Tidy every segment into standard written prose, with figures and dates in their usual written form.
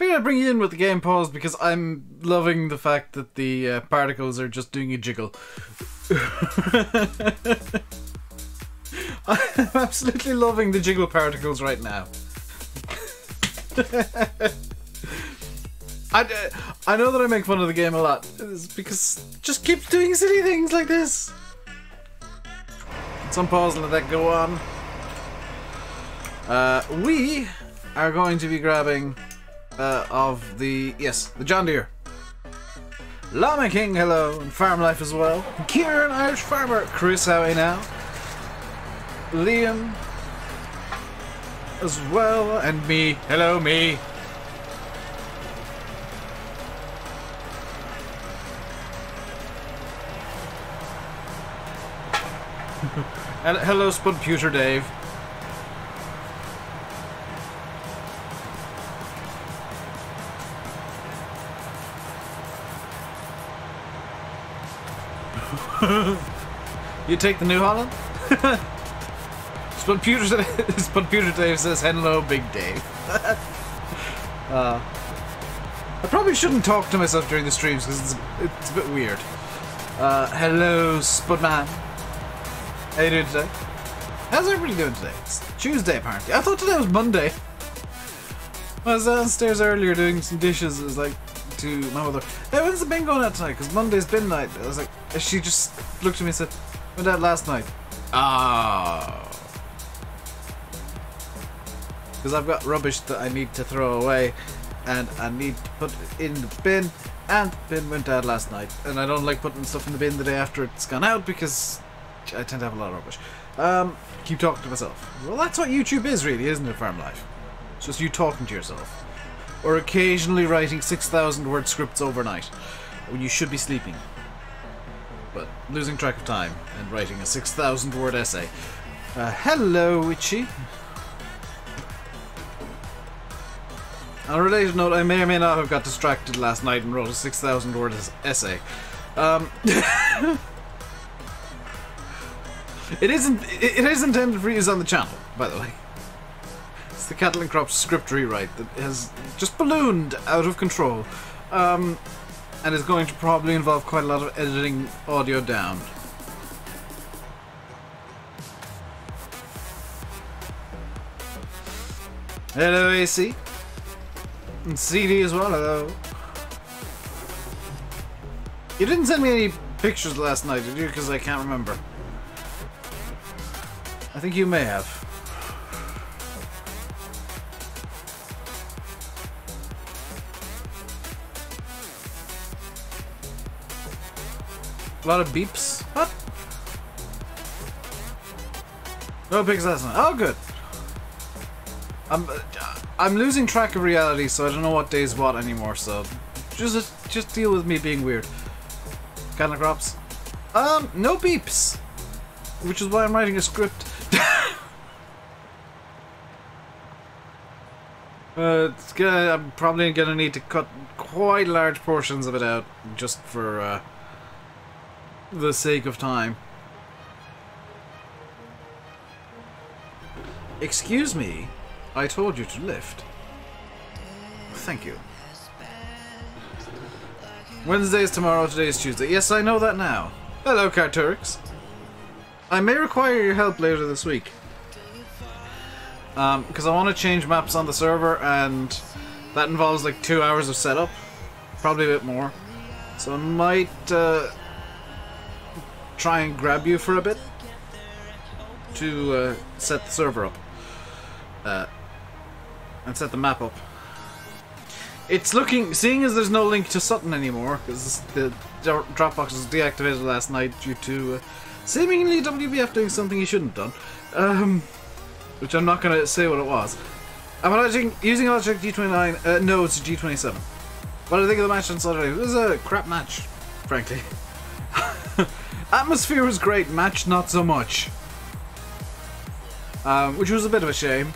figured I'd bring you in with the game paused because I'm loving the fact that the particles are just doing a jiggle. I'm absolutely loving the jiggle particles right now. I know that I make fun of the game a lot, it's because it just keeps doing silly things like this. Let's unpause and let that go on. We are going to be grabbing the John Deere. Llama King, hello, and Farm Life as well. Kieran, Irish Farmer, Chris, how are you now? Liam as well, and me, hello me. Hello, Spudputer Dave. You take the New Holland? Spudputer Dave says, hello, Big Dave. I probably shouldn't talk to myself during the streams because it's a bit weird. Hello, Spudman. How you doing today? How's everybody doing today? It's Tuesday apparently. I thought today was Monday. I was downstairs earlier doing some dishes. I was like to my mother, hey, when's the bin going out tonight? Because Monday's bin night. I was like, she just looked at me and said, went out last night. Ah, oh. Because I've got rubbish that I need to throw away and I need to put it in the bin, and the bin went out last night, and I don't like putting stuff in the bin the day after it's gone out because I tend to have a lot of rubbish. Keep talking to myself. Well, that's what YouTube is really, isn't it, Farm Life? It's just you talking to yourself. Or occasionally writing 6,000 word scripts overnight when you should be sleeping. But losing track of time and writing a 6,000 word essay. Hello, Witchy. On a related note, I may or may not have got distracted last night and wrote a 6,000 word essay. It is intended for use on the channel, by the way. It's the Cattle and Crops script rewrite that has just ballooned out of control, and is going to probably involve quite a lot of editing audio down. Hello, AC. And CD as well, hello. You didn't send me any pictures last night, did you? Because I can't remember. I think you may have. A lot of beeps. What? No pics last night. Oh, good. I'm losing track of reality, so I don't know what day is what anymore. So just deal with me being weird. Cattle and Crops. No beeps, which is why I'm writing a script. I'm probably gonna need to cut quite large portions of it out just for the sake of time. Excuse me, I told you to lift. Thank you. Wednesday is tomorrow, today is Tuesday. Yes, I know that now. Hello, Carturix. I may require your help later this week. Because I want to change maps on the server, and that involves like 2 hours of setup. Probably a bit more. So I might try and grab you for a bit to set the server up. And set the map up. It's looking, seeing as there's no link to Sutton anymore, because the Dropbox was deactivated last night due to seemingly WBF doing something he shouldn't have done, which I'm not going to say what it was. I'm using Logic G29, no, it's G27. What do I think of the match on Saturday? It was a crap match, frankly. Atmosphere was great, match not so much. Which was a bit of a shame,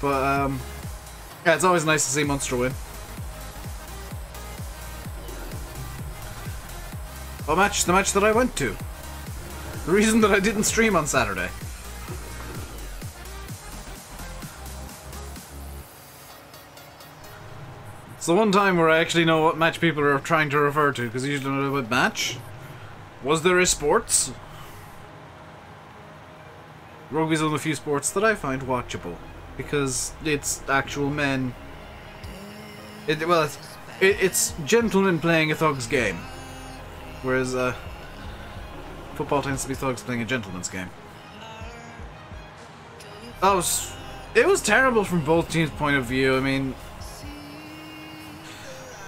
but yeah, it's always nice to see Munster win. A match, the match that I went to. The reason that I didn't stream on Saturday. It's the one time where I actually know what match people are trying to refer to, because usually don't know about match. Was there a sports? Rugby's one of the few sports that I find watchable, because it's actual men. It's gentlemen playing a thug's game, whereas football tends to be thugs playing a gentleman's game. Oh, it was terrible from both teams' point of view. I mean,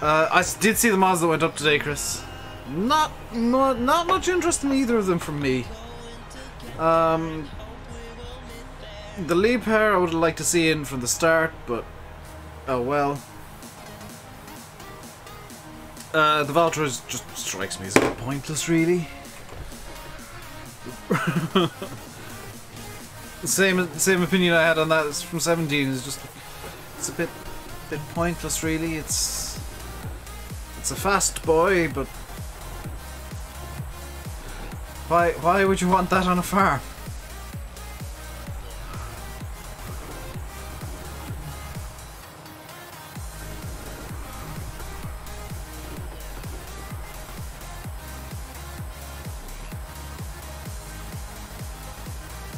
I did see the mods that went up today, Chris. Not much interest in either of them from me. The Liebherr I would like to see in from the start, but oh well. The Valtra just strikes me as pointless, really. Same opinion I had on that from 17. Is just it's a bit pointless, really. It's a fast boy, but why would you want that on a farm?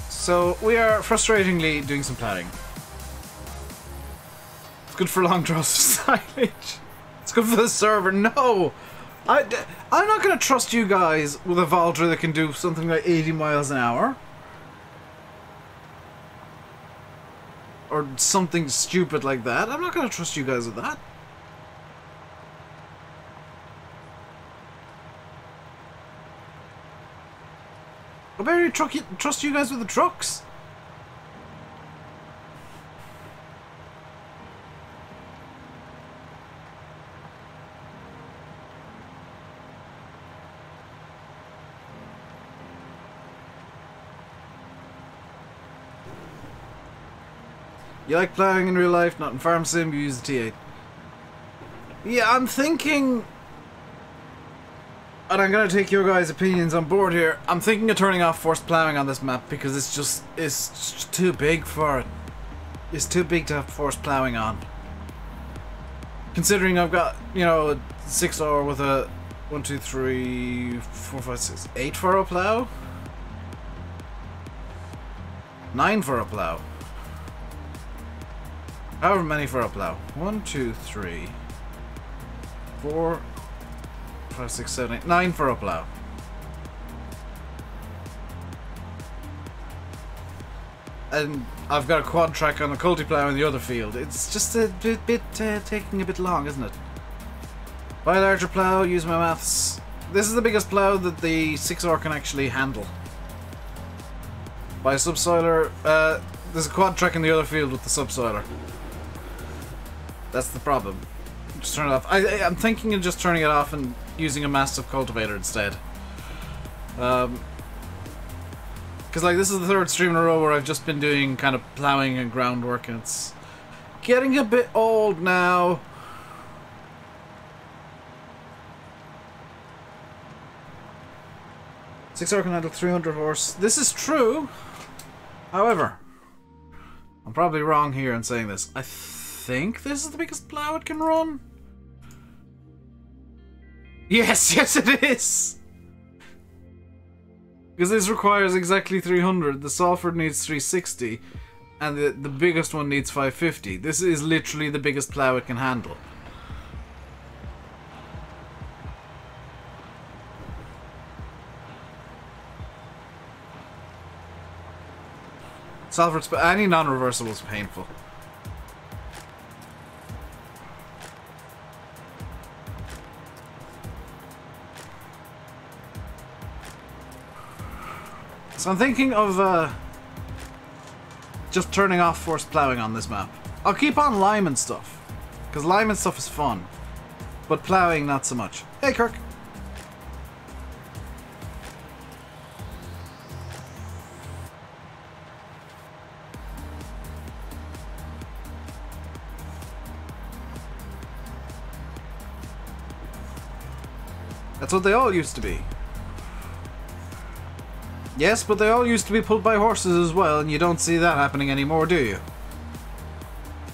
So we are frustratingly doing some planting. It's good for long draws of silage. It's good for the server. No! I'm not going to trust you guys with a Valtra that can do something like 80 miles an hour. Or something stupid like that. I'm not going to trust you guys with that. I barely trust you guys with the trucks. You like plowing in real life, not in Farm Sim, you use the T8. Yeah, I'm thinking... And I'm going to take your guys' opinions on board here. I'm thinking of turning off forced ploughing on this map because it's just too big for it. It's too big to have forced ploughing on. Considering I've got, you know, 6-hour with a 1, 2, 3, 4, 5, 6, 8 for a plough? 9 for a plough. However many for a plough. 1, 2, 3, 4, 5, 6, 7, 8, 9 for a plow. And I've got a quad track on the culti plow in the other field. It's just a bit taking a bit long, isn't it? Buy a larger plow, use my maths. This is the biggest plow that the 6R can actually handle. Buy a subsoiler. There's a quad track in the other field with the subsoiler. That's the problem. Just turn it off. I'm thinking of just turning it off and using a massive cultivator instead. Because like this is the third stream in a row where I've just been doing kind of plowing and groundwork, and it's getting a bit old now. Six-hour can handle 300 horse. This is true. However, I'm probably wrong here in saying this. I think this is the biggest plow it can run. Yes it is! Because this requires exactly 300, the Salford needs 360, and the biggest one needs 550. This is literally the biggest plow it can handle. Salford's, but any non-reversible is painful. So I'm thinking of just turning off forced ploughing on this map. I'll keep on lime and stuff, because lime and stuff is fun, but ploughing not so much. Hey Kirk! That's what they all used to be. Yes, but they all used to be pulled by horses as well, and you don't see that happening anymore, do you?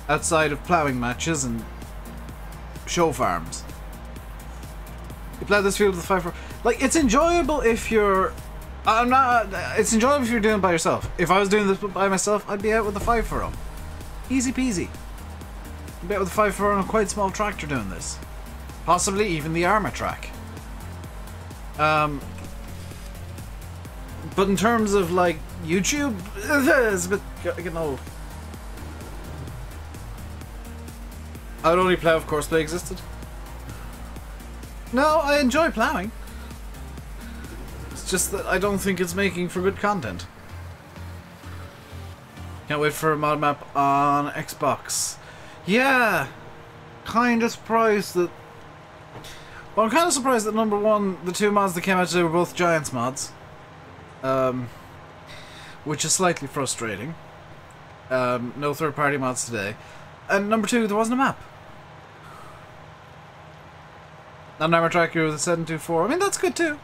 Outside of ploughing matches and show farms. You plant this field with 5 like, it's enjoyable if you're it's enjoyable if you're doing it by yourself. If I was doing this by myself, I'd be out with a 5-furrow. Easy peasy. I'd be out with a 5-furrow on a quite small tractor doing this. Possibly even the Armatrac. But in terms of, like, YouTube, it's a bit getting old. I would only plough, of course, they existed. No, I enjoy ploughing. It's just that I don't think it's making for good content. Can't wait for a mod map on Xbox. Yeah! Kinda surprised that... Well, I'm kinda surprised that number one, the two mods that came out today were both Giants mods. Which is slightly frustrating. No third-party mods today. And number two, there wasn't a map. An Armatrac with a 724. I mean, that's good too.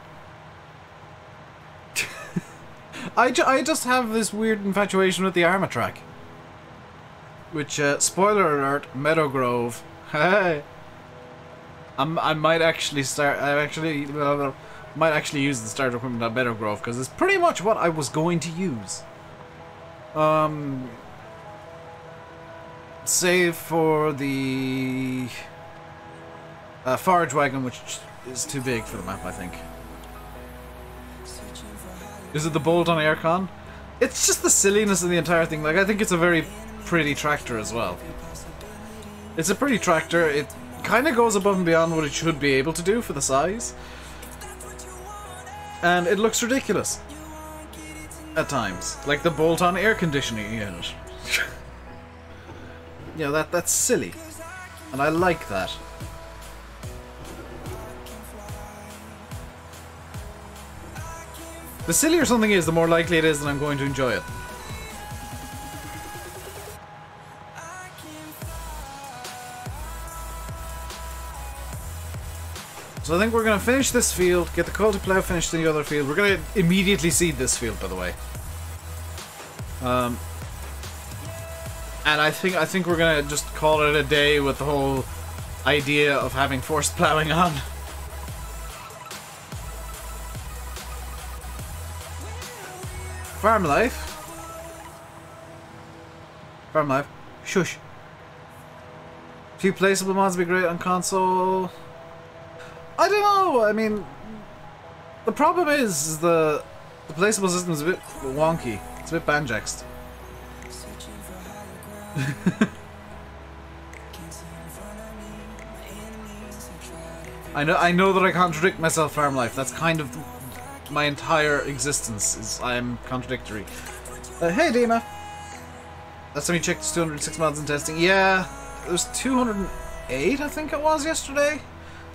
I just have this weird infatuation with the Armatrac. Which, spoiler alert, Meadow Grove. Hey, I might actually start. Might actually use the starter equipment on Meadow Grove because it's pretty much what I was going to use. Save for the forage wagon, which is too big for the map, I think. Is it the bolt on aircon? It's just the silliness of the entire thing. Like, I think it's a very pretty tractor as well. It's a pretty tractor. It kind of goes above and beyond what it should be able to do for the size. And it looks ridiculous at times, like the bolt-on air conditioning unit. You know, that's silly, and I like that. The sillier something is, the more likely it is that I'm going to enjoy it. So I think we're going to finish this field, get the coal to plough finished in the other field. We're going to immediately seed this field, by the way. And I think we're going to just call it a day with the whole idea of having forced ploughing on. Farm life. Farm life. Shush. A few placeable mods would be great on console. I don't know, I mean, the problem is the placeable system is a bit wonky. It's a bit banjaxed. I know that I contradict myself, farm life. That's kind of my entire existence, is I'm contradictory. Hey, Dima! Last time you checked, 206 mods in testing. Yeah, it was 208, I think it was, yesterday.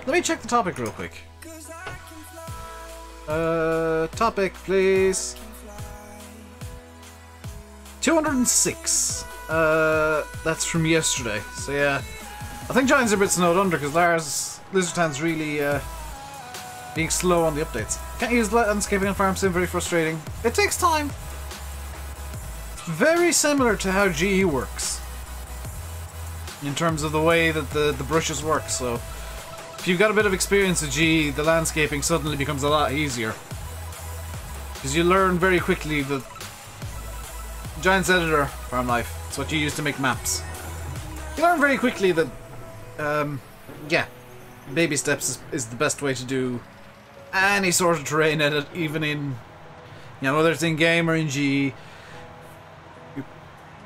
Let me check the topic real quick. Topic, please. 206. That's from yesterday. So yeah, I think Giants are a bit snowed under because Lizardtan's really being slow on the updates. Can't use landscaping and farm sim. Very frustrating. It takes time. Very similar to how GE works in terms of the way that the brushes work. So. If you've got a bit of experience with GE, the landscaping suddenly becomes a lot easier. Because you learn very quickly that Giants editor, farm life, it's what you use to make maps. You learn very quickly that, yeah, baby steps is the best way to do any sort of terrain edit, even in, you know, whether it's in game or in GE,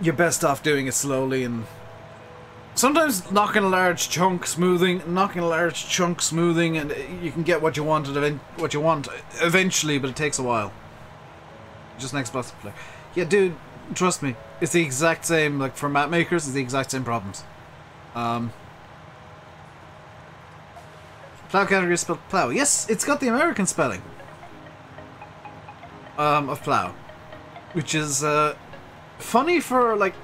you're best off doing it slowly and sometimes knocking a large chunk smoothing, and you can get what you want eventually, but it takes a while. Just an Xbox player. Yeah, dude, trust me, it's the exact same. Like for map makers, it's the exact same problems. Plow category is spelled plow. Yes, it's got the American spelling of plow, which is funny for like.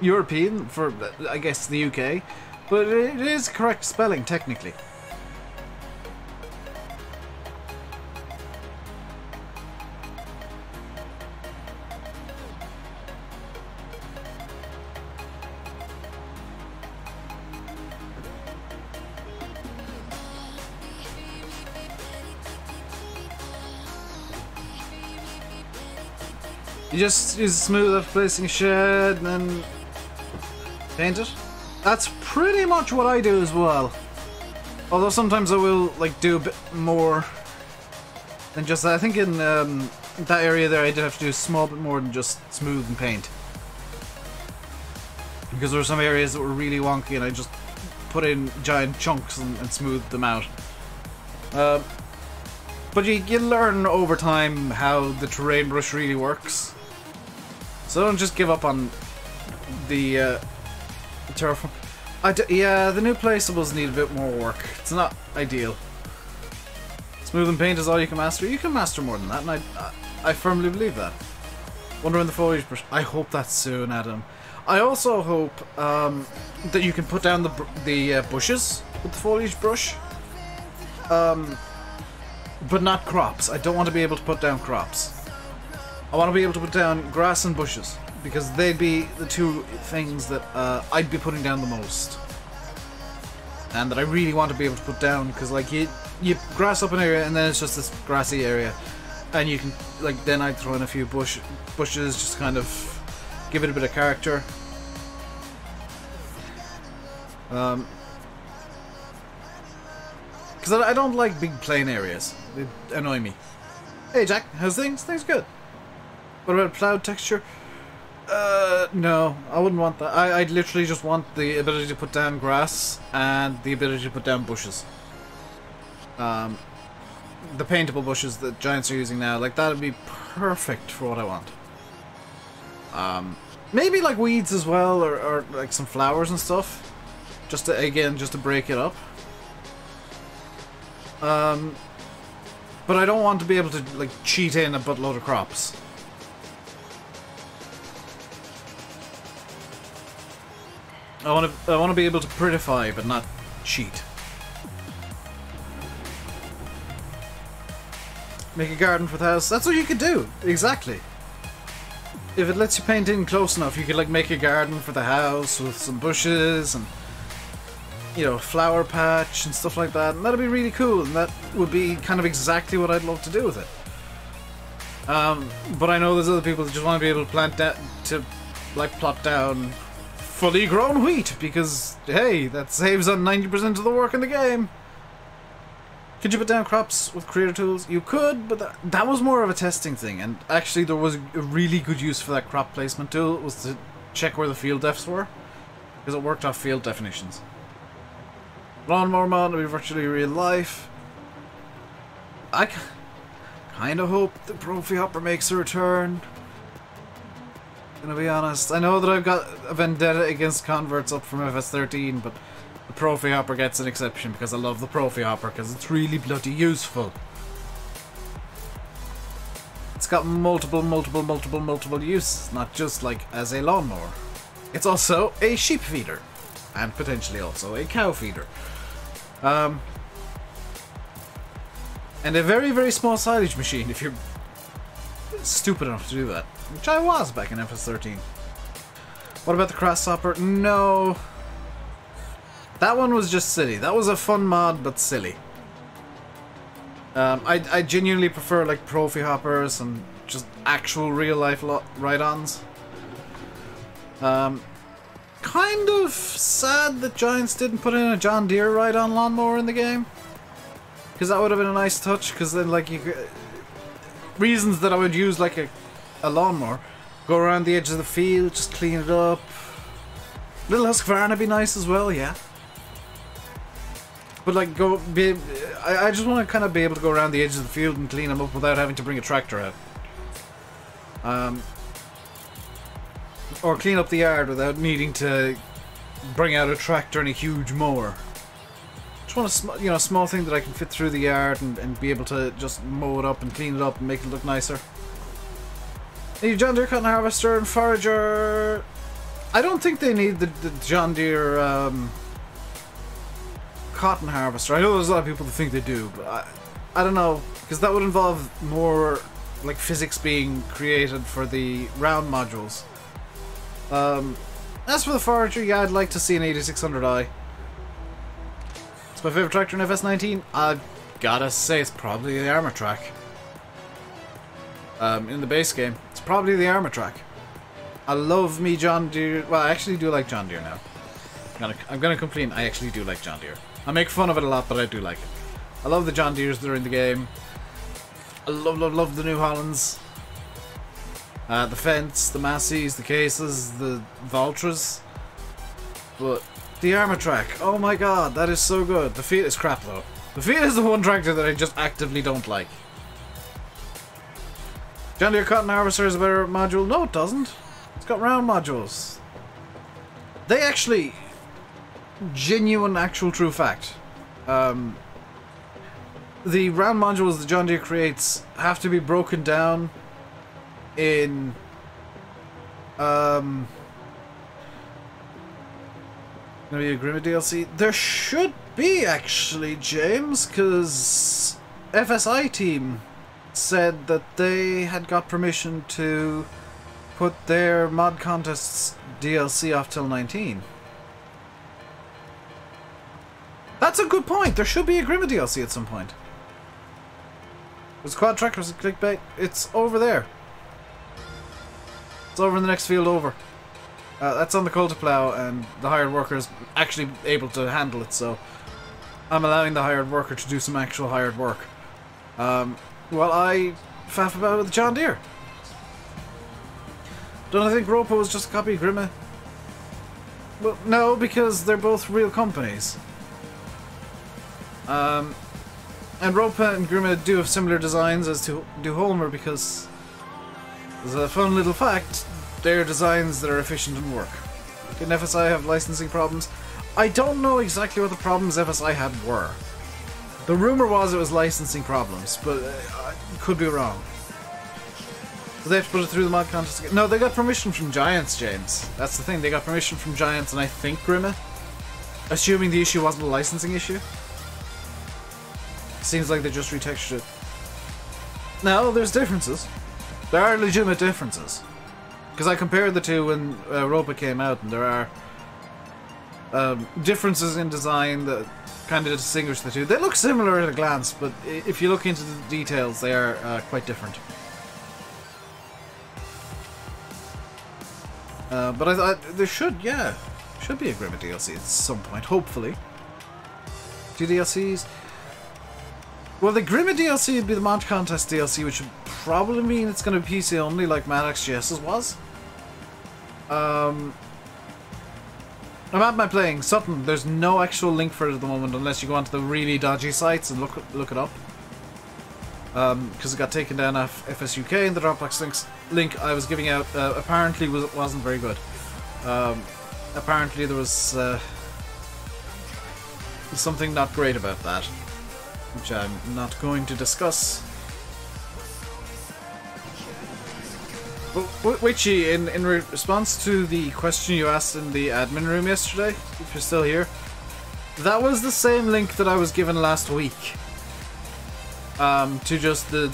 European, for I guess the UK, but it is correct spelling technically. You just use a smoother placing shed and then paint it. That's pretty much what I do as well. Although sometimes I will like do a bit more than just that. I think in that area there I did have to do a small bit more than just smooth and paint. Because there were some areas that were really wonky and I just put in giant chunks and smoothed them out. But you learn over time how the terrain brush really works. So don't just give up on the terraform. Yeah, the new placeables need a bit more work. It's not ideal. Smooth and paint is all you can master. You can master more than that, and I firmly believe that. Wonder when the foliage brush. I hope that's soon, Adam. I also hope that you can put down the bushes with the foliage brush. But not crops. I don't want to be able to put down crops. I want to be able to put down grass and bushes, because they'd be the two things that I'd be putting down the most. And that I really want to be able to put down, because like you grass up an area and then it's just this grassy area. And you can, like, then I'd throw in a few bushes, just to kind of give it a bit of character. Because I don't like big plain areas. They annoy me. Hey Jack, how's things? Things good. What about ploughed texture? No, I wouldn't want that. I'd literally just want the ability to put down grass and the ability to put down bushes. The paintable bushes that Giants are using now, like that would be perfect for what I want. Maybe like weeds as well, or like some flowers and stuff. Just to, again, just to break it up. But I don't want to be able to like cheat in a buttload of crops. I want to be able to prettify, but not cheat. Make a garden for the house. That's what you could do, exactly. If it lets you paint in close enough, you could like make a garden for the house with some bushes and, you know, a flower patch and stuff like that, and that'd be really cool, and that would be kind of exactly what I'd love to do with it. But I know there's other people that just want to be able to plant that, to like plot down fully grown wheat, because hey, that saves on 90% of the work in the game. Could you put down crops with creator tools? You could, but that was more of a testing thing, and actually there was a really good use for that crop placement tool, was to check where the field defs were, because it worked off field definitions. Lawnmower mod will be virtually real life. I kind of hope that Profi Hopper makes a return. Gonna be honest, I know that I've got a vendetta against converts up from FS13, but the Profi Hopper gets an exception because I love the Profi Hopper, because it's really bloody useful. It's got multiple uses, not just like as a lawnmower. It's also a sheep feeder, and potentially also a cow feeder. And a very, very small silage machine if you're stupid enough to do that. Which I was back in FS13. What about the Grasshopper? No. That one was just silly. That was a fun mod, but silly. I genuinely prefer like Profi Hoppers and just actual real life ride-ons. Kind of sad that Giants didn't put in a John Deere ride-on lawnmower in the game, because that would have been a nice touch. Because then, like, you could, reasons that I would use like a lawnmower, go around the edge of the field, just clean it up. Little Husqvarna would be nice as well, yeah. But like, I just want to kind of be able to go around the edge of the field and clean them up without having to bring a tractor out. Or clean up the yard without needing to bring out a tractor and a huge mower. Just want a small thing that I can fit through the yard and be able to just mow it up and clean it up and make it look nicer. Need John Deere cotton harvester and forager. I don't think they need the John Deere cotton harvester. I know there's a lot of people that think they do, but I don't know, because that would involve more like physics being created for the round modules. As for the forager, yeah, I'd like to see an 8600i. It's my favorite tractor in FS19. I've gotta say, it's probably the Armatrac. in the base game, it's probably the Armatrac. I love me John Deere. Well, I actually do like John Deere now. I'm gonna complain. I actually do like John Deere. I make fun of it a lot, but I do like it. I love the John Deeres that are in the game. I love the New Hollands. The Fence, the Masseys, the Cases, the Valtras. But the Armatrac, oh my god, that is so good. The Fiat is crap though. The Fiat is the one tractor that I just actively don't like. John Deere Cotton Harvester is a better module. No, it doesn't. It's got round modules. They actually, genuine, actual, true fact. The round modules that John Deere creates have to be broken down in gonna be a Grimme DLC. There should be, actually, James, because FSI team said that they had got permission to put their mod contests DLC off till 19. That's a good point. There should be a Grimme DLC at some point. Was Quad Tractors and Clickbait? It's over there. It's over in the next field over. That's on the cultiplow, and the hired worker is actually able to handle it, so I'm allowing the hired worker to do some actual hired work. While I faff about with John Deere. Don't I think Ropa was just a copy of Grimme? Well, no, because they're both real companies. And Ropa and Grimme do have similar designs as to do Homer, because there's a fun little fact. They're designs that are efficient and work. Didn't FSI have licensing problems? I don't know exactly what the problems FSI had were. The rumor was it was licensing problems, but I could be wrong. So they have to put it through the mod contest again. No, they got permission from Giants, James. That's the thing, they got permission from Giants and I think Grimme. Assuming the issue wasn't a licensing issue. Seems like they just retextured it. Now, there's differences. There are legitimate differences. Because I compared the two when Ropa came out, and there are differences in design that kind of distinguish the two. They look similar at a glance, but if you look into the details, they are quite different. But I thought there should be a Grimme DLC at some point, hopefully. Two DLCs. Well, the Grimme DLC would be the Mod Contest DLC, which would probably mean it's going to be PC only, like Mad XGS's was. I'm at my playing Sutton. There's no actual link for it at the moment, unless you go onto the really dodgy sites and look it up. Because it got taken down off FSUK, and the Dropbox link I was giving out apparently wasn't very good. Apparently there was something not great about that, which I'm not going to discuss. Witchy, in response to the question you asked in the admin room yesterday, if you're still here, that was the same link that I was given last week. To just the,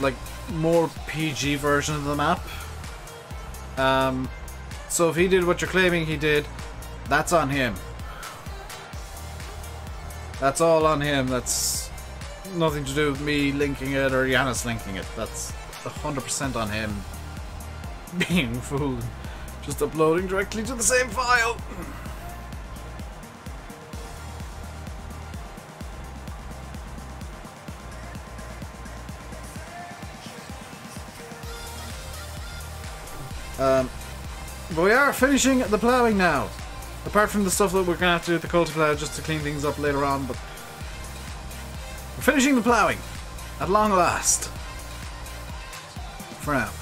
like, more PG version of the map. So if he did what you're claiming he did, that's on him. That's all on him. That's nothing to do with me linking it or Yanis linking it. That's 100% on him being fooled, just uploading directly to the same file. But we are finishing the plowing now, apart from the stuff that we're going to have to do with the cultivar just to clean things up later on, but we're finishing the plowing at long last. For now.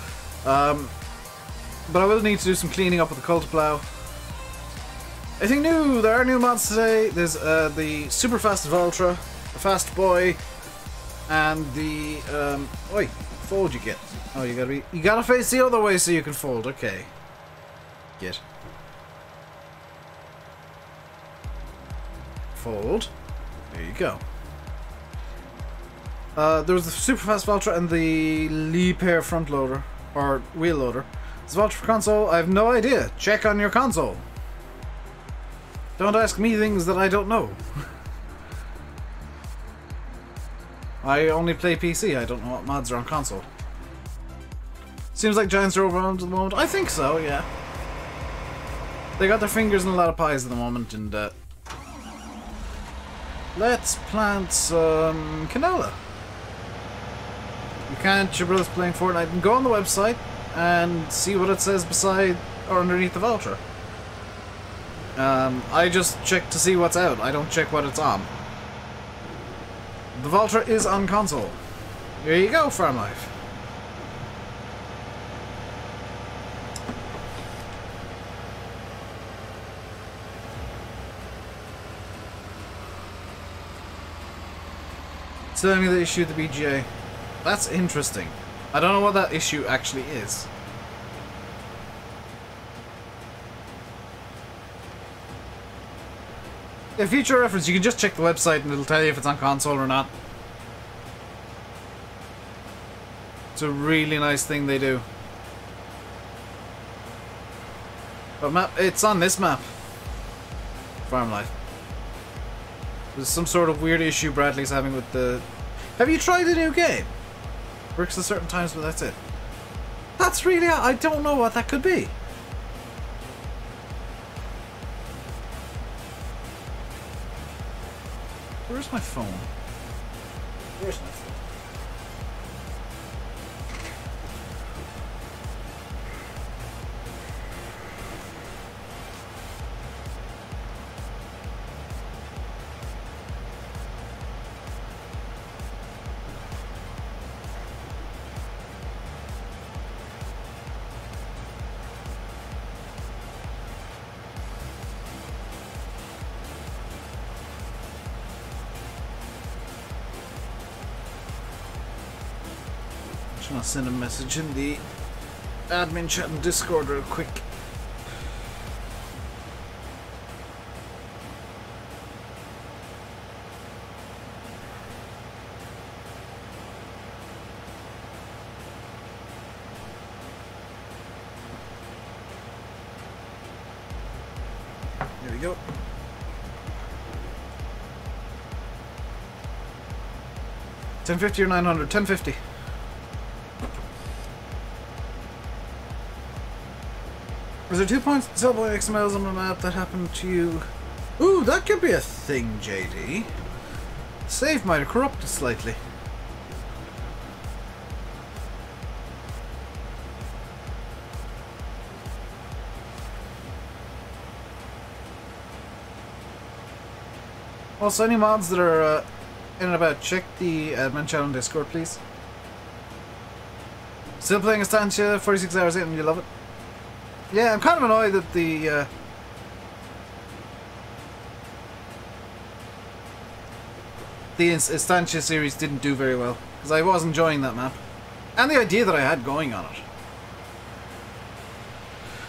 But I will need to do some cleaning up with the cultiplow. Anything new? There are new mods today. There's the super fast Valtra, the fast boy, and the oi, fold you get. Oh, you gotta face the other way so you can fold. Okay. Get. Fold. There you go. There was the super fast Valtra and the Liebherr front loader, or wheel loader. Is Valtra for console? I have no idea. Check on your console. Don't ask me things that I don't know. I only play PC, I don't know what mods are on console. Seems like Giants are overwhelmed at the moment. I think so, yeah. They got their fingers in a lot of pies at the moment, and let's plant some canola. You can't, your brother's playing Fortnite, and go on the website and see what it says beside or underneath the Valtra. I just check to see what's out. I don't check what it's on. The Valtra is on console. There you go, farm life. Telling me the issue with the BGA. That's interesting. I don't know what that issue actually is. In future reference, you can just check the website and it'll tell you if it's on console or not. It's a really nice thing they do. But map, it's on this map. Farm life. There's some sort of weird issue Bradley's having with the... Have you tried the new game? Works at certain times, but that's it. That's really... I don't know what that could be. Where's my phone? Where's my phone? I'll send a message in the admin chat and Discord real quick. There we go. $10.50 or $900? $10.50. Was there 2 points double XMLs on the map that happened to you? Ooh, that could be a thing, JD. Save might have corrupted slightly. Also, any mods that are in and about, check the admin channel on Discord, please. Still playing Estancia, 46 hours in, and you love it. Yeah, I'm kind of annoyed that the Estancia series didn't do very well, because I was enjoying that map and the idea that I had going on it.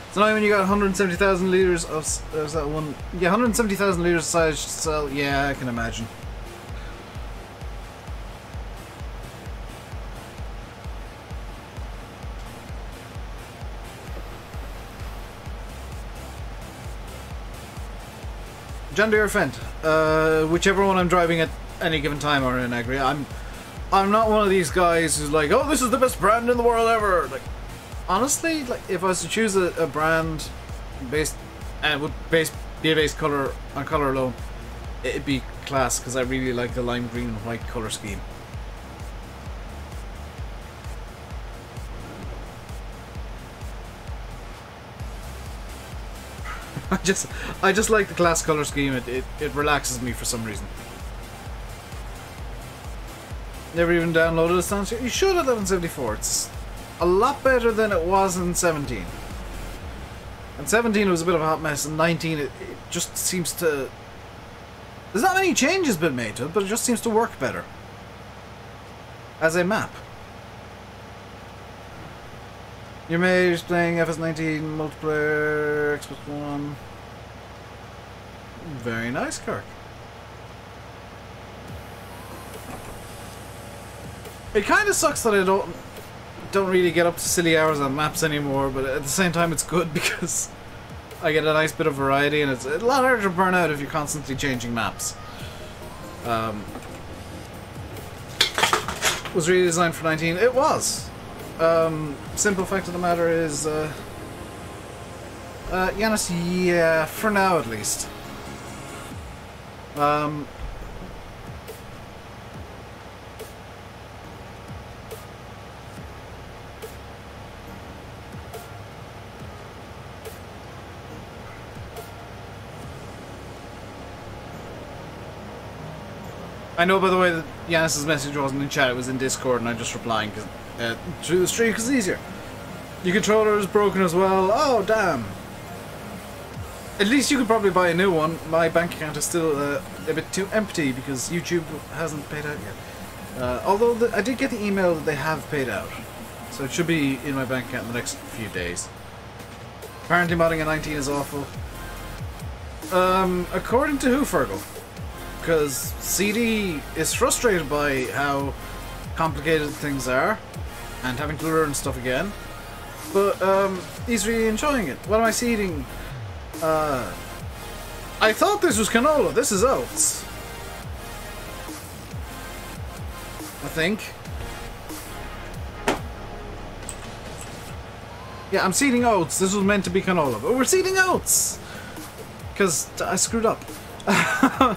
It's annoying when you got 170,000 liters of there's that one, yeah, 170,000 liters of silage to sell. Yeah, I can imagine. John Deere Fent, whichever one I'm driving at any given time or in Agri. I'm not one of these guys who's like, oh, this is the best brand in the world ever. Like, honestly, like if I was to choose a brand based and would be based color on color alone, it'd be Class, because I really like the lime green and white color scheme. I just like the Class color scheme. It relaxes me for some reason. Never even downloaded Estancia. You should at 1174. It's a lot better than it was in 17. And 17 was a bit of a hot mess. And 19, it just seems to... There's not many changes been made to it, but it just seems to work better as a map. Your mage playing FS19 multiplayer, Xbox One. Very nice, Kirk. It kind of sucks that I don't really get up to silly hours on maps anymore, but at the same time it's good because I get a nice bit of variety, and it's a lot harder to burn out if you're constantly changing maps. was redesigned for 19. It was. Simple fact of the matter is, Yanis, yeah, for now at least. I know, by the way, that Yanis's message wasn't in chat, it was in Discord, and I'm just replying through the stream because it's easier. Your controller is broken as well. Oh, damn. At least you could probably buy a new one. My bank account is still a bit too empty because YouTube hasn't paid out yet. Although I did get the email that they have paid out. So it should be in my bank account in the next few days. Apparently modding a 19 is awful. According to who, Fergal? Because CD is frustrated by how complicated things are and having to learn stuff again, but he's really enjoying it. What am I seeding? I thought this was canola, this is oats. I think. Yeah, I'm seeding oats, this was meant to be canola, but we're seeding oats! Because I screwed up. I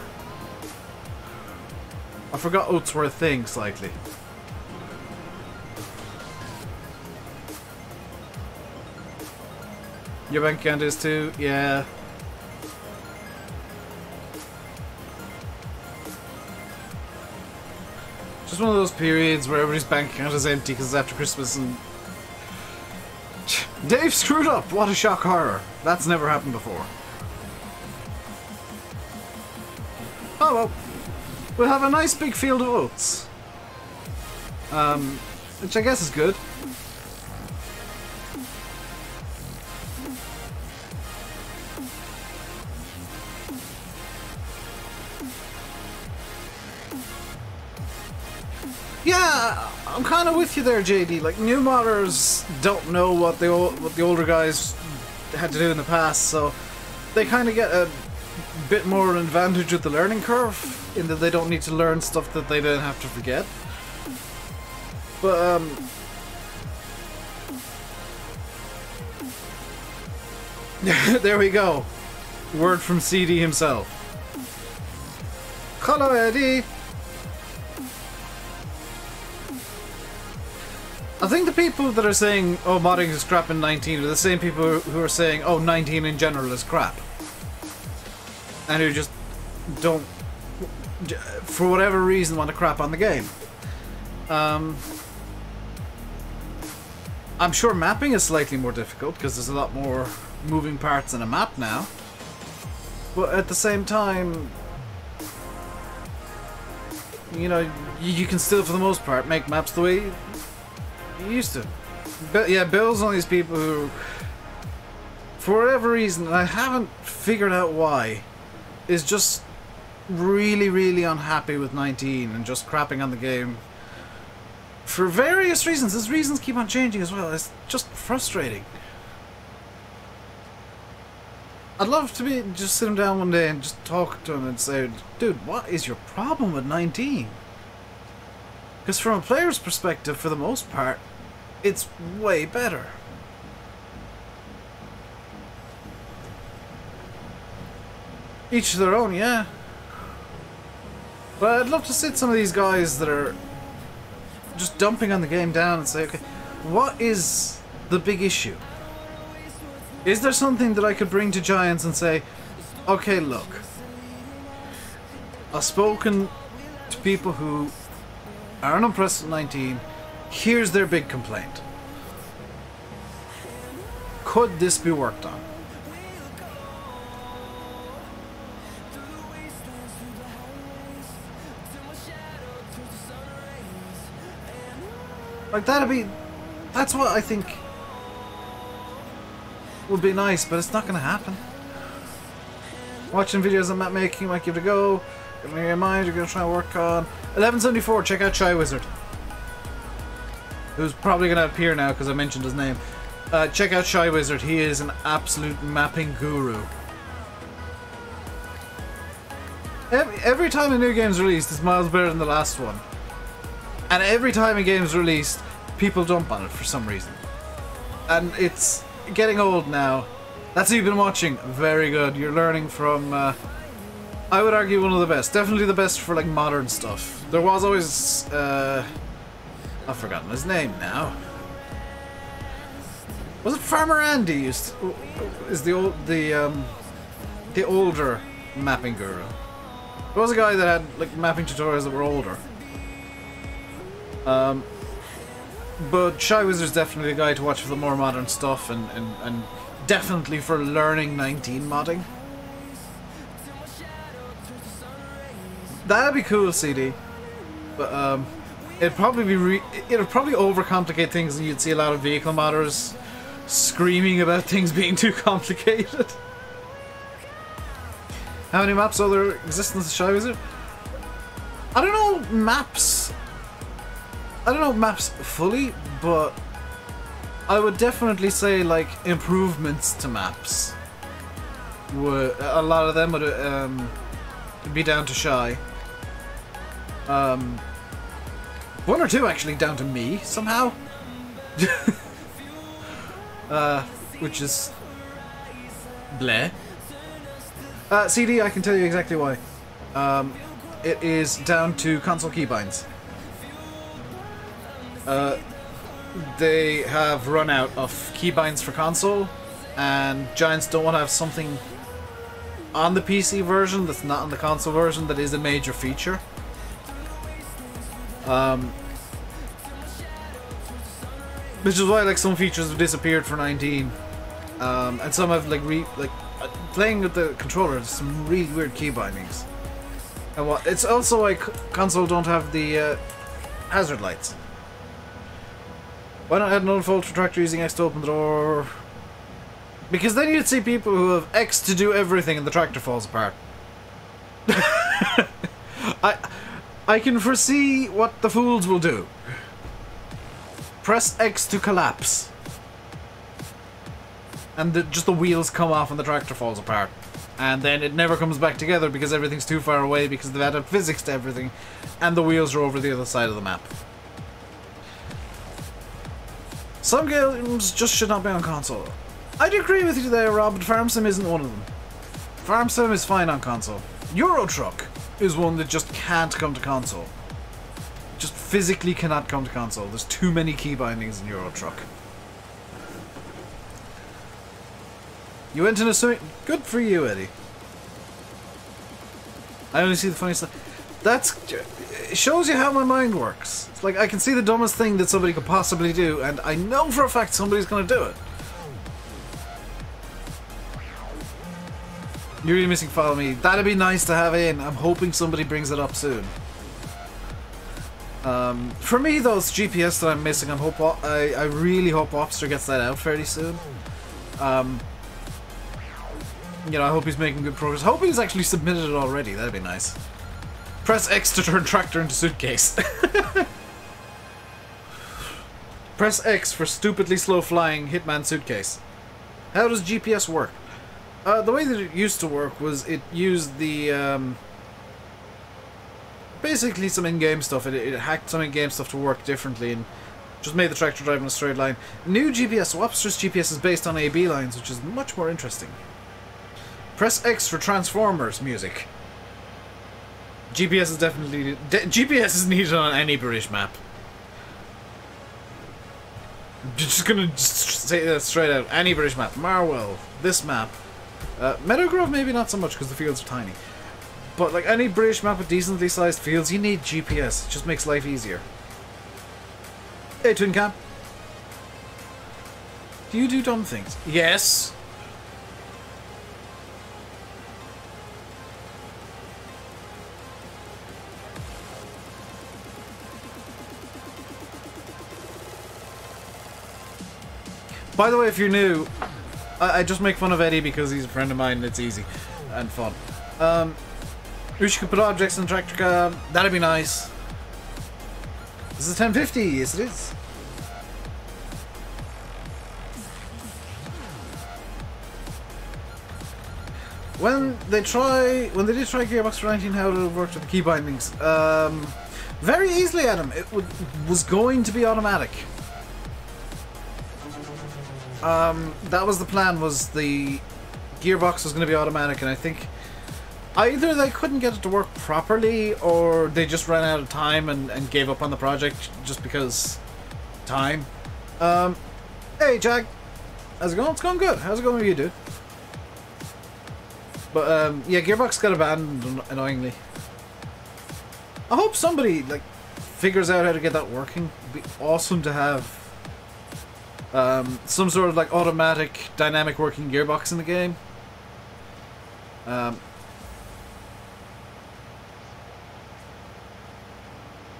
forgot oats were a thing slightly. Your bank account is too? Yeah. Just one of those periods where everybody's bank account is empty because it's after Christmas and... Dave screwed up! What a shock horror! That's never happened before. Oh well. We'll have a nice big field of oats. Which I guess is good. Yeah, I'm kind of with you there, JD. Like, new modders don't know what the older guys had to do in the past, so they kind of get a bit more of an advantage with the learning curve. In that they don't need to learn stuff that they don't have to forget. But, there we go. Word from CD himself. Hello, Eddie! I think the people that are saying, oh, modding is crap in 19 are the same people who are saying, oh, 19 in general is crap. And who just don't, for whatever reason, want to crap on the game. I'm sure mapping is slightly more difficult because there's a lot more moving parts in a map now. But at the same time, you know, you can still, for the most part, make maps the way you used to. But yeah, Bill's one of these people who, for whatever reason, and I haven't figured out why, is just really, really unhappy with 19 and just crapping on the game for various reasons. His reasons keep on changing as well. It's just frustrating. I'd love to be just sit him down one day and just talk to him and say, dude, what is your problem with 19? Because from a player's perspective, for the most part, it's way better. Each to their own, yeah. But I'd love to sit some of these guys that are just dumping on the game down and say, okay, what is the big issue? Is there something that I could bring to Giants and say, okay, look, I've spoken to people who aren't impressed with 19, here's their big complaint. Could this be worked on? Like, that'd be... That's what I think would be nice, but it's not gonna happen. Watching videos on map making, might give it a go. Give me your mind, you're gonna try and work on... 1174, check out Shy Wizard. Who's probably gonna appear now, because I mentioned his name. Check out Shy Wizard, he is an absolute mapping guru. Every time a new game's released, it's miles better than the last one. And every time a game's released, people jump on it for some reason. And it's getting old now. That's who you've been watching. Very good. You're learning from, I would argue, one of the best. Definitely the best for, like, modern stuff. There was always, I've forgotten his name now. Was it Farmer Andy? Is the older mapping guru? There was a guy that had like mapping tutorials that were older. But Shy Wizard's definitely a guy to watch for the more modern stuff, and definitely for learning 19 modding. That'd be cool, CD. But it'd probably overcomplicate things, and you'd see a lot of vehicle modders screaming about things being too complicated. How many maps are there existing in Shy Wizard? I don't know maps. I don't know maps fully, but I would definitely say like improvements to maps. A lot of them would be down to Shy. One or two actually down to me somehow. Which is bleh. CD, I can tell you exactly why. It is down to console keybinds. They have run out of keybinds for console, and Giants don't want to have something on the PC version that's not on the console version that is a major feature. Which is why like some features have disappeared for 19, and some have like playing with the controller. There's some really weird key bindings, and what it's also like console don't have the hazard lights. Why not add an unfold retractor using X to open the door? Because then you'd see people who have X to do everything, and the tractor falls apart. I can foresee what the fools will do. Press X to collapse. And just the wheels come off and the tractor falls apart. And then it never comes back together because everything's too far away because they've added physics to everything. And the wheels are over the other side of the map. Some games just should not be on console. I do agree with you there, Rob, but Farm Sim isn't one of them. Farm Sim is fine on console. Euro Truck is one that just can't come to console. Just physically cannot come to console. There's too many key bindings in Euro Truck. You went in a swimming... Good for you, Eddie. I only see the funny stuff. It shows you how my mind works. It's like, I can see the dumbest thing that somebody could possibly do, and I know for a fact somebody's gonna do it. You're really missing Follow Me. That'd be nice to have in. I'm hoping somebody brings it up soon. For me, though, it's GPS that I'm missing. I really hope Opster gets that out fairly soon. You know, I hope he's making good progress. I hope he's actually submitted it already. That'd be nice. Press X to turn tractor into suitcase. Press X for stupidly slow flying Hitman suitcase. How does GPS work? The way that it used to work was it used the... basically some in-game stuff. It hacked some in-game stuff to work differently and just made the tractor drive in a straight line. New GPS, Wopster's GPS is based on AB lines, which is much more interesting. Press X for Transformers music. GPS is definitely... GPS is needed on any British map. I'm just gonna say that straight out. Any British map. Marwell. This map. Meadow Grove maybe not so much because the fields are tiny. But like any British map with decently sized fields, you need GPS. It just makes life easier. Hey, Twin Cam. Do you do dumb things? Yes. By the way, if you're new, I just make fun of Eddie because he's a friend of mine and it's easy and fun. Wish you could put objects in the tractor cab. That'd be nice. This is a 1050. Yes, it is. When they did try Gearbox for 19, how did it work with the key bindings? Very easily at him. It was going to be automatic. That was the plan, was the gearbox was going to be automatic, and I think either they couldn't get it to work properly or they just ran out of time and gave up on the project just because time. Hey Jack, how's it going? It's going good. How's it going with you, dude? But yeah, gearbox got abandoned annoyingly. I hope somebody like figures out how to get that working. It'd be awesome to have some sort of like automatic dynamic working gearbox in the game.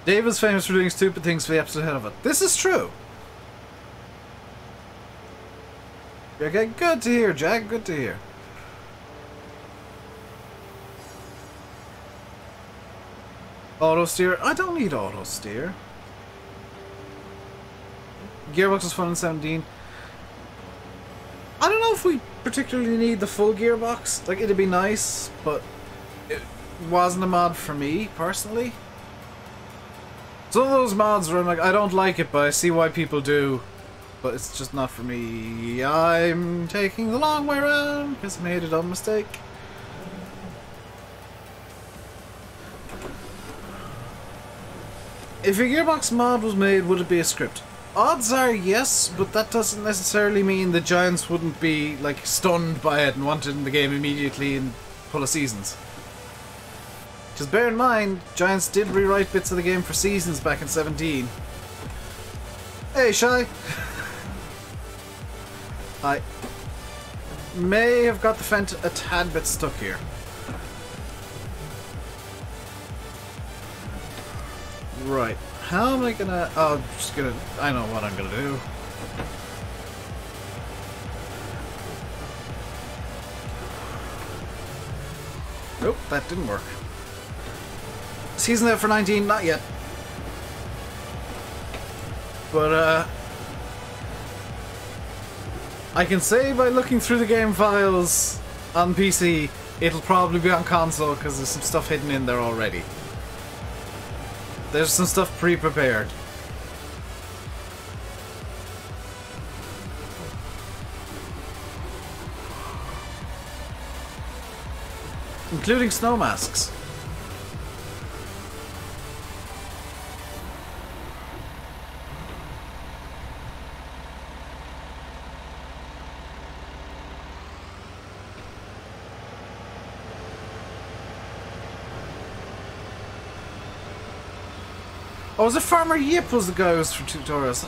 Dave is famous for doing stupid things for the episode ahead of it. This is true. Okay, good to hear, Jack. Good to hear. Auto steer. I don't need auto steer. Gearbox was fun in 17. I don't know if we particularly need the full gearbox. Like, it'd be nice, but it wasn't a mod for me personally. Some of those mods where I'm like, I don't like it, but I see why people do, but it's just not for me. I'm taking the long way around because I made a dumb mistake. If a gearbox mod was made, would it be a script? Odds are yes, but that doesn't necessarily mean the Giants wouldn't be, like, stunned by it and want it in the game immediately and pull a Seasons. Because bear in mind, Giants did rewrite bits of the game for Seasons back in 17. Hey, Shy! I may have got the fent a tad bit stuck here. Right, how am I gonna... oh, I'm just gonna... I know what I'm gonna do. Nope, that didn't work. Season out for 19, not yet. But, I can say by looking through the game files on PC, it'll probably be on console, because there's some stuff hidden in there already. There's some stuff pre-prepared. Including snow masks. Oh, was it Farmer Yip was the guy who was for tutorials?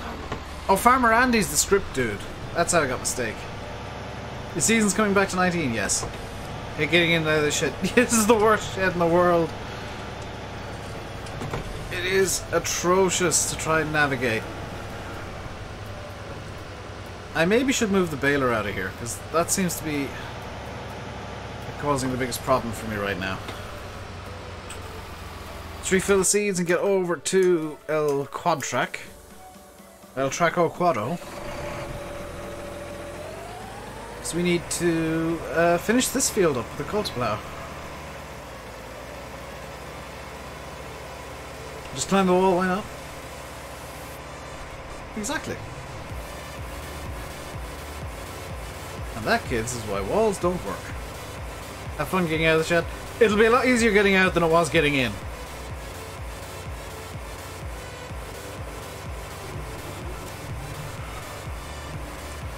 Oh, Farmer Andy's the script dude. That's how I got mistake. The season's coming back to 19, yes. Hey, getting into this shit. This is the worst shit in the world. It is atrocious to try and navigate. I maybe should move the baler out of here, because that seems to be causing the biggest problem for me right now. Refill the seeds and get over to El Traco Quadro. So we need to finish this field up with the Colt plow. Just climb the wall, why not? Exactly. And that, kids, is why walls don't work. Have fun getting out of the shed. It'll be a lot easier getting out than it was getting in.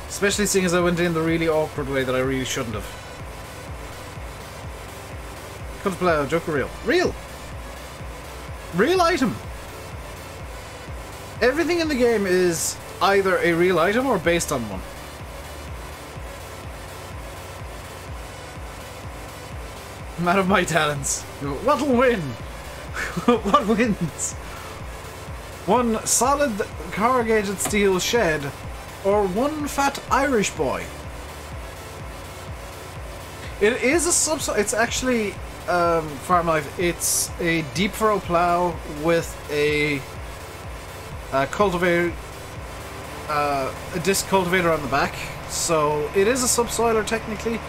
Especially seeing as I went in the really awkward way that I really shouldn't have. Cut the plow, joke or real? Real! Real item! Everything in the game is either a real item or based on one. I'm out of my talents. What'll win? What wins? One solid corrugated steel shed or one fat Irish boy. It is a sub. It's actually Farm Life. It's a deep furrow plow with a cultivator, a disc cultivator on the back. So it is a subsoiler technically,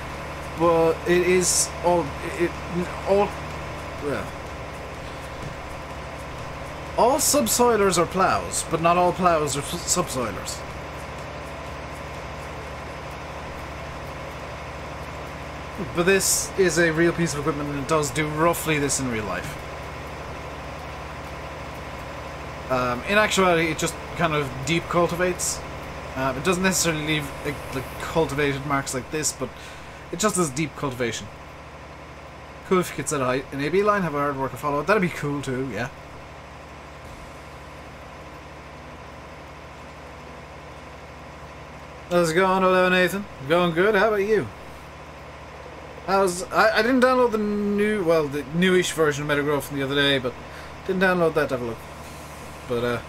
but it is all. All subsoilers are plows, but not all plows are subsoilers. But this is a real piece of equipment, and it does do roughly this in real life. In actuality, it just kind of deep cultivates. It doesn't necessarily leave like cultivated marks like this, but it just does deep cultivation. Cool if you could set a height. An AB line, have a hard worker follow. That'd be cool too, yeah. How's it going? Hello, Nathan. Going good. How about you? I didn't download the new, well, the newish version of Meadow Grove from the other day, but didn't download that to have a look. But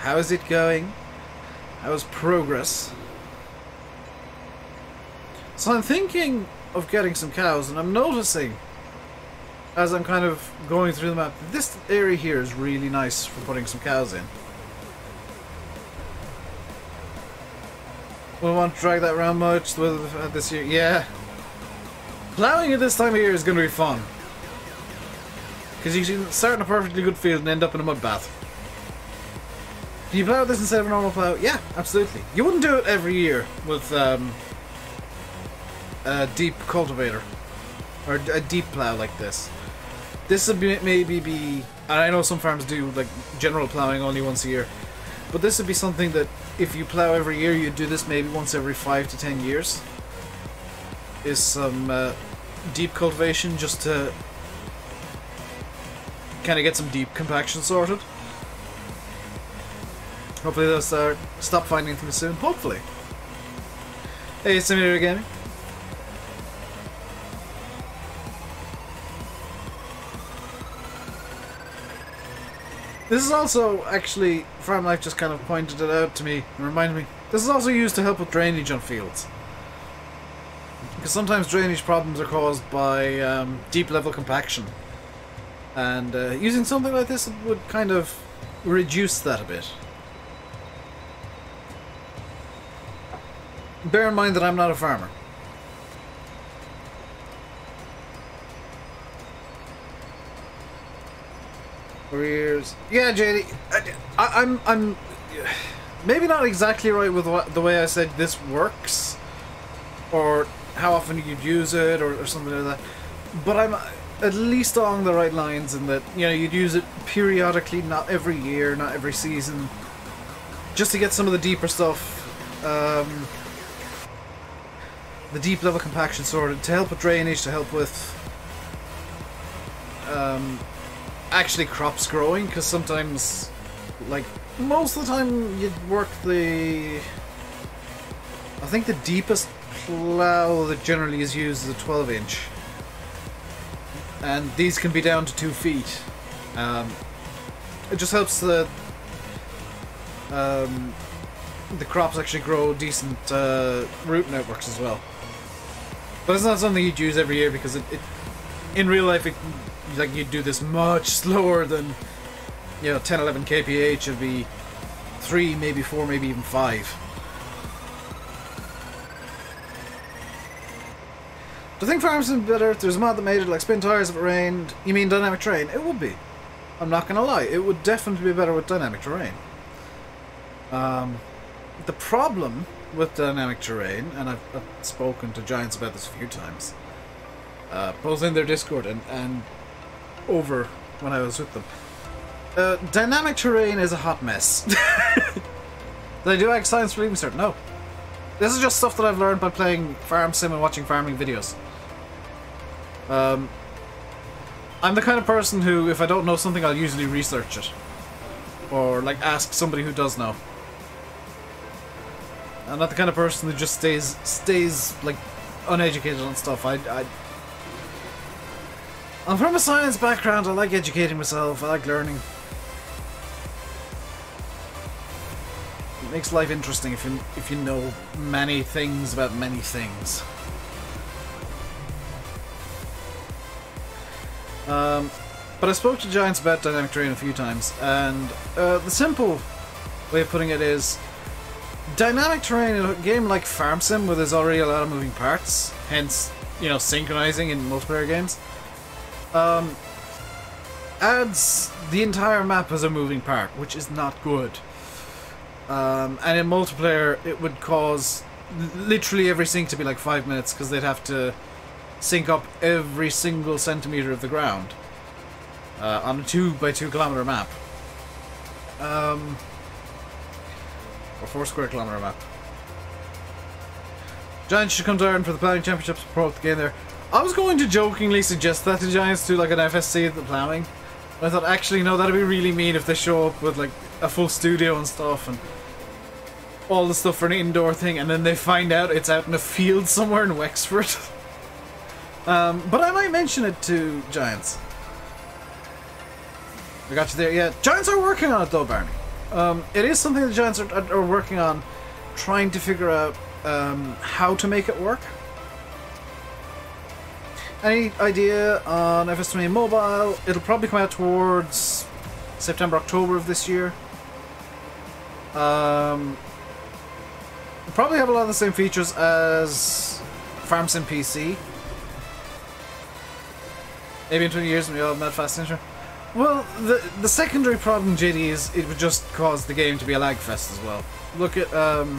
how's it going? How's progress? So I'm thinking of getting some cows, and I'm noticing as I'm kind of going through the map, this area here is really nice for putting some cows in. Wouldn't want to drag that around much this year. Yeah. Plowing at this time of year is going to be fun, because you can start in a perfectly good field and end up in a mud bath. Can you plow this instead of a normal plow? Yeah, absolutely. You wouldn't do it every year with a deep cultivator or a deep plow like this. This would be, maybe be, and I know some farms do like general plowing only once a year, but this would be something that if you plow every year, you'd do this maybe once every 5 to 10 years. Is some deep cultivation just to kind of get some deep compaction sorted. Hopefully they'll stop finding them soon. Hopefully. Hey, Simulator Gaming. This is also actually, Farm Life just kind of pointed it out to me and reminded me, this is also used to help with drainage on fields. Because sometimes drainage problems are caused by deep level compaction, and using something like this would kind of reduce that a bit. Bear in mind that I'm not a farmer. Careers, yeah, JD. I'm maybe not exactly right with the way I said this works, or how often you'd use it, or something like that. But I'm at least along the right lines in that, you know, you'd use it periodically, not every year, not every season, just to get some of the deeper stuff, the deep level compaction sorted, to help with drainage, to help with actually crops growing, because sometimes, like, most of the time you'd work the... I think the deepest plow that generally is used is a 12-inch, and these can be down to 2 feet. It just helps the crops actually grow decent root networks as well. But it's not something you'd use every year, because it in real life, like, you'd do this much slower than, you know, 10-11 kph. It'd be 3, maybe 4, maybe even 5. Do you think farms would be better if there's a mod that made it like spin tires if it rained? You mean dynamic terrain? It would be. I'm not gonna lie, it would definitely be better with dynamic terrain. The problem with dynamic terrain, and I've spoken to Giants about this a few times, both in their Discord and over when I was with them. Dynamic terrain is a hot mess. Did I do Ag Science for Leaving Cert? No. This is just stuff that I've learned by playing Farm Sim and watching farming videos. I'm the kind of person who, if I don't know something, I'll usually research it, or like ask somebody who does know. I'm not the kind of person who just stays like uneducated on stuff. I'm from a science background. I like educating myself. I like learning. It makes life interesting if you know many things about many things. But I spoke to Giants about dynamic terrain a few times, and the simple way of putting it is, dynamic terrain in a game like Farm Sim, where there's already a lot of moving parts, hence, you know, synchronizing in multiplayer games, adds the entire map as a moving part, which is not good. And in multiplayer, it would cause literally every sync to be like 5 minutes, because they'd have to sync up every single centimetre of the ground on a 2 by 2 kilometre map. Or 4 square kilometre map. Giants should come to Ireland for the plowing championship to promote the game there. I was going to jokingly suggest that the Giants do like an FSC at the plowing. I thought, actually, no, that'd be really mean if they show up with like a full studio and stuff and all the stuff for an indoor thing, and then they find out it's out in a field somewhere in Wexford. But I might mention it to Giants. I got you there, yeah. Giants are working on it though, Barney. It is something the Giants are working on, trying to figure out how to make it work. Any idea on FS20 mobile? It'll probably come out towards September, October of this year. It'll probably have a lot of the same features as Farm Sim PC. Maybe in 20 years when we all have mad fast intro. Well, the secondary problem, JD, is it would just cause the game to be a lag fest as well. Look at Cattle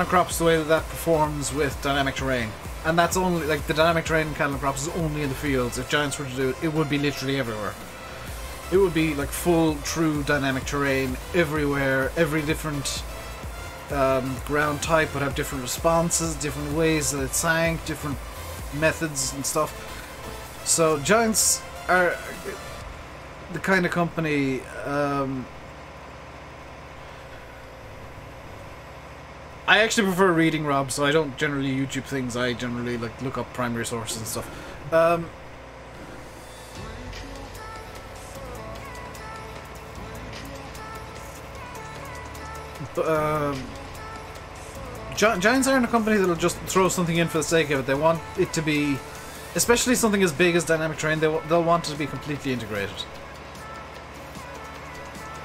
and Crops, the way that performs with dynamic terrain. And that's only, like, the dynamic terrain in Cattle and Crops is only in the fields. If Giants were to do it, it would be literally everywhere. It would be, like, full, true dynamic terrain everywhere. Every different ground type would have different responses, different ways that it sank, different methods and stuff. So Giants are the kind of company I actually prefer reading, Rob, so I don't generally YouTube things. I generally like look up primary sources and stuff. Giants aren't a company that'll just throw something in for the sake of it. They want it to be, especially something as big as dynamic terrain, they'll want it to be completely integrated.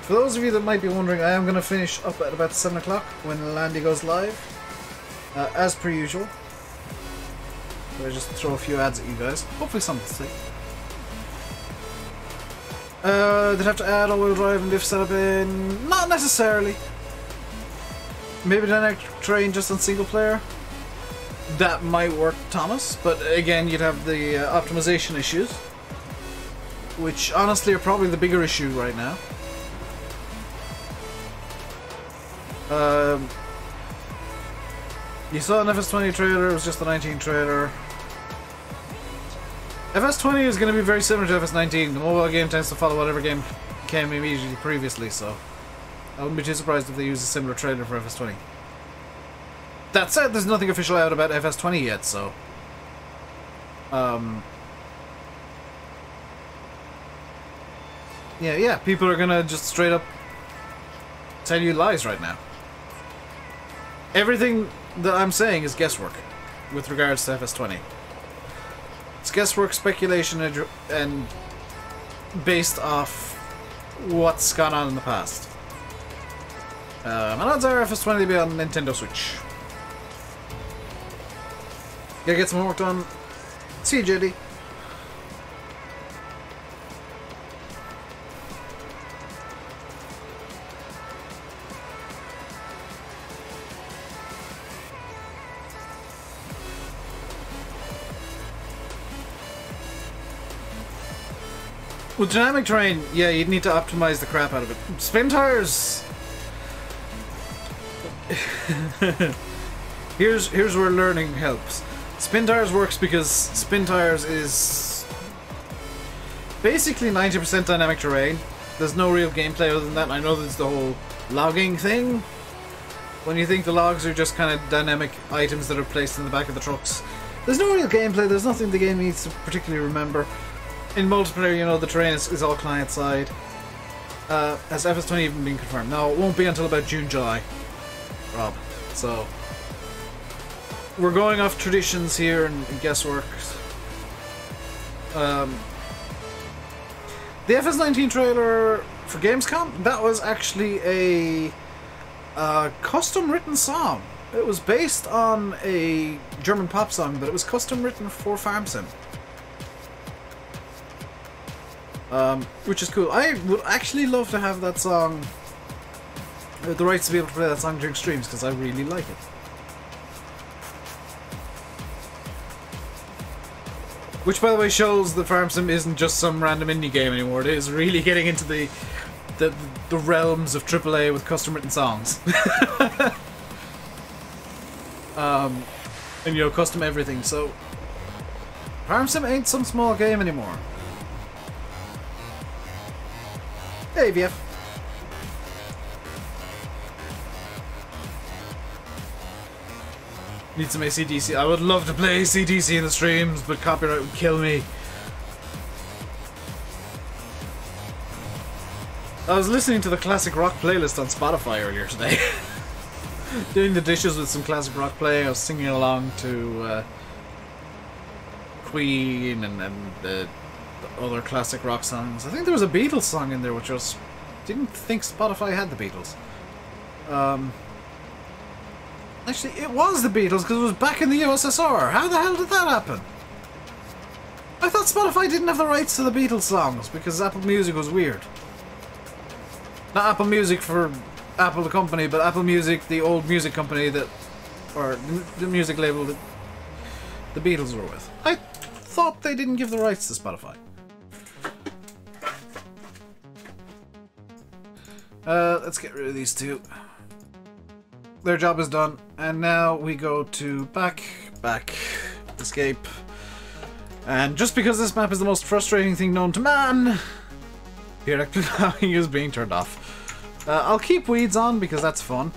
For those of you that might be wondering, I am going to finish up at about 7 o'clock when Landy goes live, as per usual. So I just throw a few ads at you guys, hopefully something to see. They'd have to add all-wheel drive and diff setup in... Not necessarily. Maybe dynamic terrain just on single player. That might work, Thomas, but again, you'd have the optimization issues, which honestly are probably the bigger issue right now. You saw an FS20 trailer, it was just the 19 trailer. FS20 is going to be very similar to FS19. The mobile game tends to follow whatever game came immediately previously, so I wouldn't be too surprised if they use a similar trailer for FS20. That said, there's nothing official out about FS20 yet, so... Yeah, people are gonna just straight up tell you lies right now. Everything that I'm saying is guesswork with regards to FS20. It's guesswork, speculation, and based off what's gone on in the past. And odds are FS20 will be on Nintendo Switch. Gotta get some work done. See you, JD. Well, dynamic terrain, yeah, you'd need to optimize the crap out of it. Spin tires! Here's where learning helps. Spin tires works because spin tires is basically 90% dynamic terrain. There's no real gameplay other than that. I know there's the whole logging thing. When you think the logs are just kind of dynamic items that are placed in the back of the trucks. There's no real gameplay. There's nothing the game needs to particularly remember. In multiplayer, you know, the terrain is all client-side. Has FS20 even been confirmed? No, it won't be until about June, July, Rob. So... we're going off traditions here and guesswork. The FS19 trailer for Gamescom, that was actually a custom written song. It was based on a German pop song, but it was custom written for FarmSim. which is cool. I would actually love to have that song, the rights to be able to play that song during streams, because I really like it. Which, by the way, shows that Farm Sim isn't just some random indie game anymore. It is really getting into the realms of AAA with custom-written songs. And, you know, custom everything, so... Farm Sim ain't some small game anymore. Hey, VF. Need some AC/DC. I would love to play AC/DC in the streams, but copyright would kill me. I was listening to the classic rock playlist on Spotify earlier today. Doing the dishes with some classic rock play. I was singing along to Queen and then the other classic rock songs. I think there was a Beatles song in there, which I didn't think Spotify had the Beatles. Actually, it was the Beatles, because it was back in the USSR. How the hell did that happen? I thought Spotify didn't have the rights to the Beatles songs, because Apple Music was weird. Not Apple Music for Apple the company, but Apple Music, the old music company that... or the music label that the Beatles were with. I thought they didn't give the rights to Spotify. Let's get rid of these two. Their job is done, and now we go to back, escape. And just because this map is the most frustrating thing known to man, the erect plowing is being turned off. I'll keep weeds on because that's fun.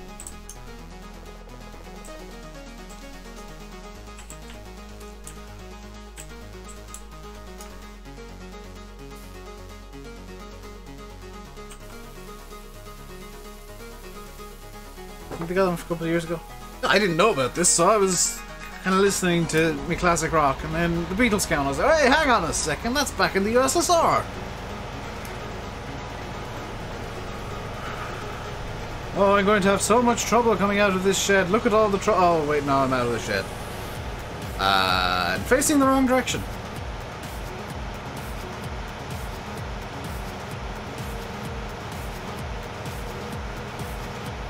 They got them a couple of years ago. I didn't know about this, so I was kind of listening to me classic rock, and then the Beatles came on. I was like, hey, hang on a second, that's back in the USSR. Oh, I'm going to have so much trouble coming out of this shed. Look at all the trouble. Oh, wait, no, I'm out of the shed. I'm facing the wrong direction.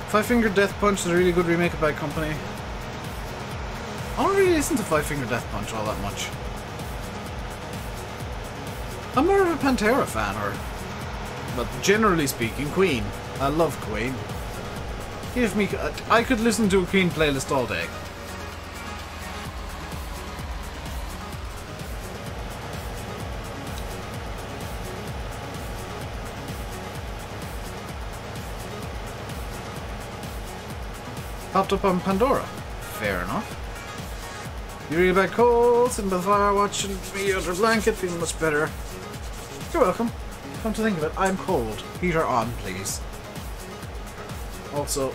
Five Finger Death Punch is a really good remake by a company. I don't really listen to Five Finger Death Punch all that much. I'm more of a Pantera fan, but generally speaking, Queen. I love Queen. Give me... I could listen to a Queen playlist all day. Popped up on Pandora. Fair enough. You read about cold, sitting by the fire, watching me under a blanket, feeling much better. You're welcome. Come to think of it, I'm cold. Heater on, please. Also,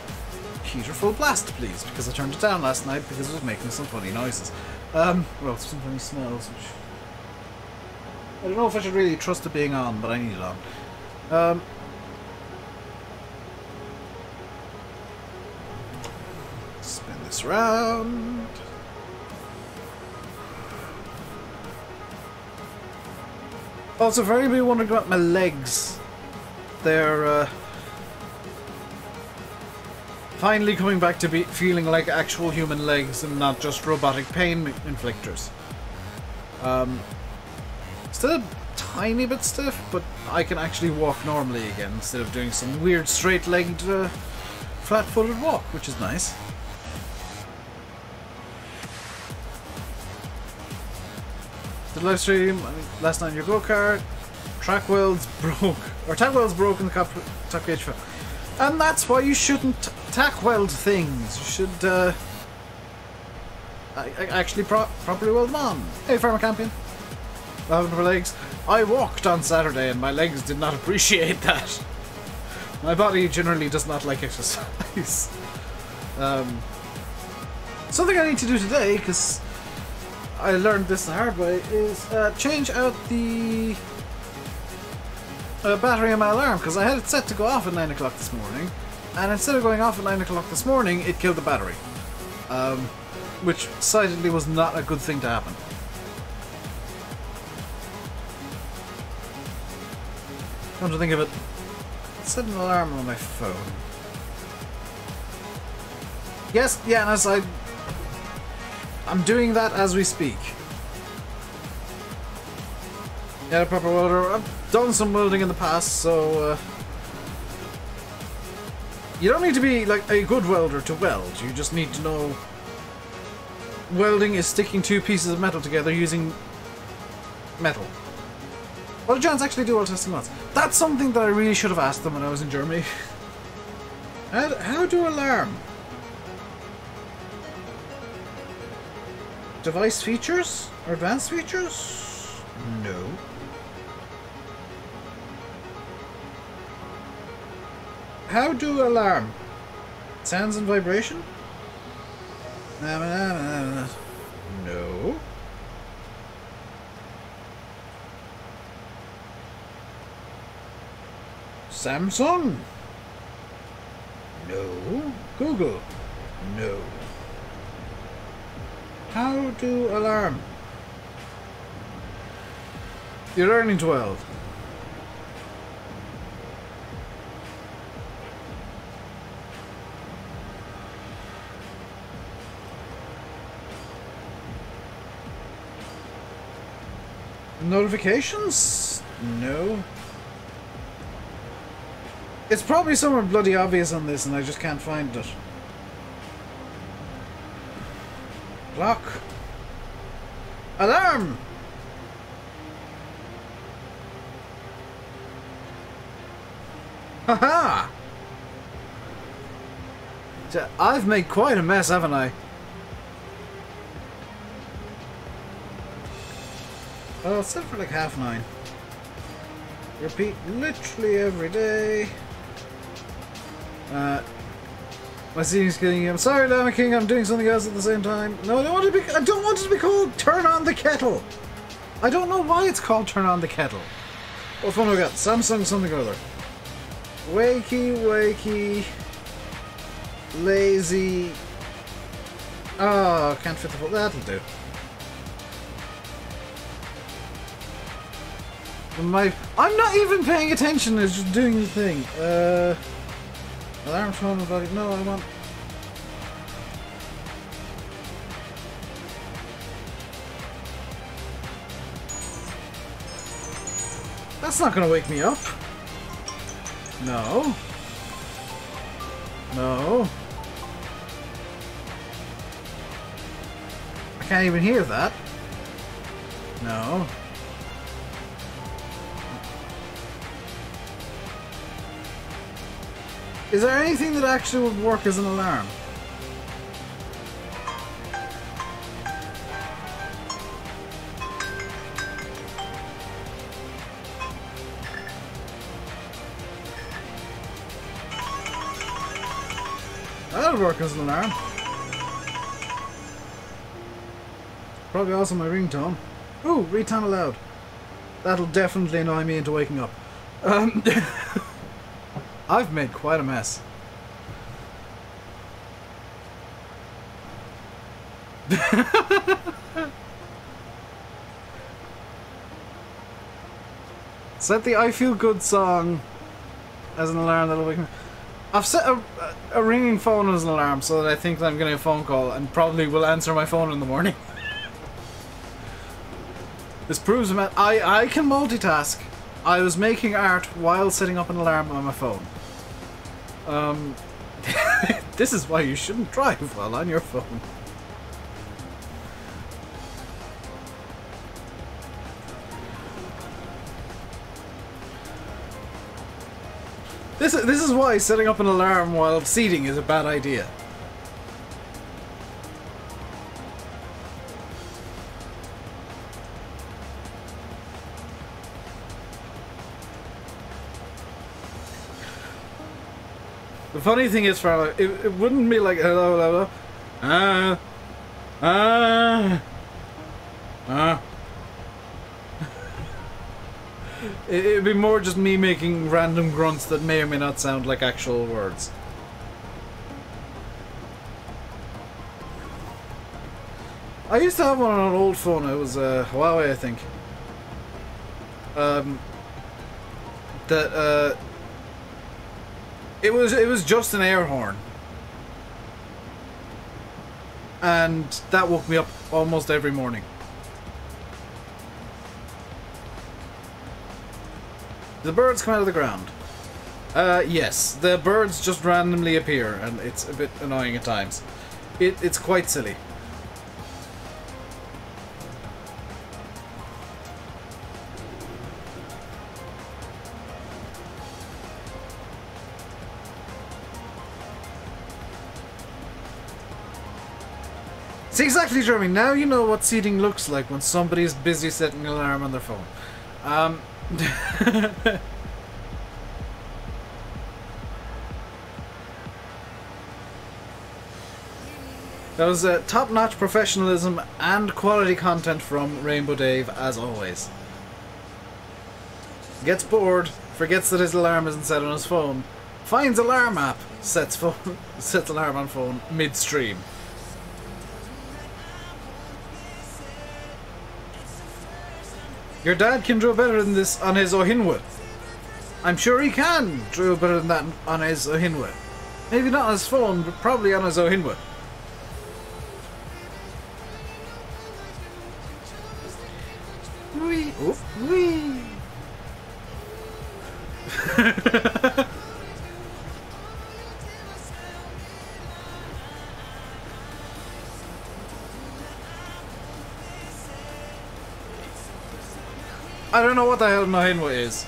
heater full blast, please, because I turned it down last night because it was making some funny noises. Well, some funny smells, which... I don't know if I should really trust it being on, but I need it on. This round. Also, for anybody wondering about my legs, they're finally coming back to be feeling like actual human legs and not just robotic pain inflictors. Still a tiny bit stiff, but I can actually walk normally again instead of doing some weird straight-legged, flat-footed walk, which is nice. Live stream last night in your go-kart. Track welds broke, or tack welds broke in the top gauge fell, and that's why you shouldn't tack weld things. You should actually properly weld them on. Hey, Farmer Campion, what happened to my legs? I walked on Saturday, and my legs did not appreciate that. My body generally does not like exercise. Something I need to do today, because I learned this the hard way, is change out the battery on my alarm, because I had it set to go off at 9 o'clock this morning, and instead of going off at 9 o'clock this morning, it killed the battery, which decidedly was not a good thing to happen. Come to think of it, I set an alarm on my phone. Yes, Yanis, I'm doing that as we speak. Yeah, a proper welder. I've done some welding in the past, so... you don't need to be, like, a good welder to weld. You just need to know... Welding is sticking two pieces of metal together using... metal. Well, the Giants actually do well testing lots. That's something that I really should have asked them when I was in Germany. How do alarm? Device features? Or advanced features? No. How do alarm? Sounds and vibration? No. Samsung? No. Google? No. How do alarm? You're learning 12. Notifications? No. It's probably somewhere bloody obvious on this and I just can't find it. Clock. Alarm! Haha! I've made quite a mess, haven't I? Well, it's set for like 9:30. Repeat literally every day. My ceiling's killing you. I'm sorry, Llama King. I'm doing something else at the same time. No, I don't want it to be called "Turn on the Kettle." I don't know why it's called "Turn on the Kettle." What phone have we got? Samsung something or other. Wakey, wakey, lazy. Oh, can't fit the phone. That'll do. I'm not even paying attention. It's just doing the thing. Alarm phone and like, no, I want. That's not gonna wake me up. No. No. I can't even hear that. No. Is there anything that actually would work as an alarm? That'll work as an alarm. Probably also my ringtone. Ooh, ringtone allowed. That'll definitely annoy me into waking up. I've made quite a mess. Set the I Feel Good song as an alarm that'll wake me up. I've set a ringing phone as an alarm so that I think that I'm getting a phone call and probably will answer my phone in the morning. This proves I can multitask. I was making art while setting up an alarm on my phone. This is why you shouldn't drive while on your phone. This is why setting up an alarm while seating is a bad idea. The funny thing is, Farlow, it wouldn't be like hello, hello, hello. It'd be more just me making random grunts that may or may not sound like actual words. I used to have one on an old phone. It was Huawei, I think. that it was just an air horn, and that woke me up almost every morning. The birds come out of the ground. Yes, the birds just randomly appear, and it's a bit annoying at times. It's quite silly. See, exactly, Jeremy. Now you know what seeding looks like when somebody is busy setting an alarm on their phone. That was top-notch professionalism and quality content from Rainbow Dave, as always. Gets bored, forgets that his alarm isn't set on his phone, finds alarm app, sets alarm on phone midstream. Your dad can draw better than this on his Ohinwa. I'm sure he can draw better than that on his Ohinwa. Maybe not on his phone, but probably on his Ohinwa. Wee! Oh, wee! I don't know what the hell Nohinwa is.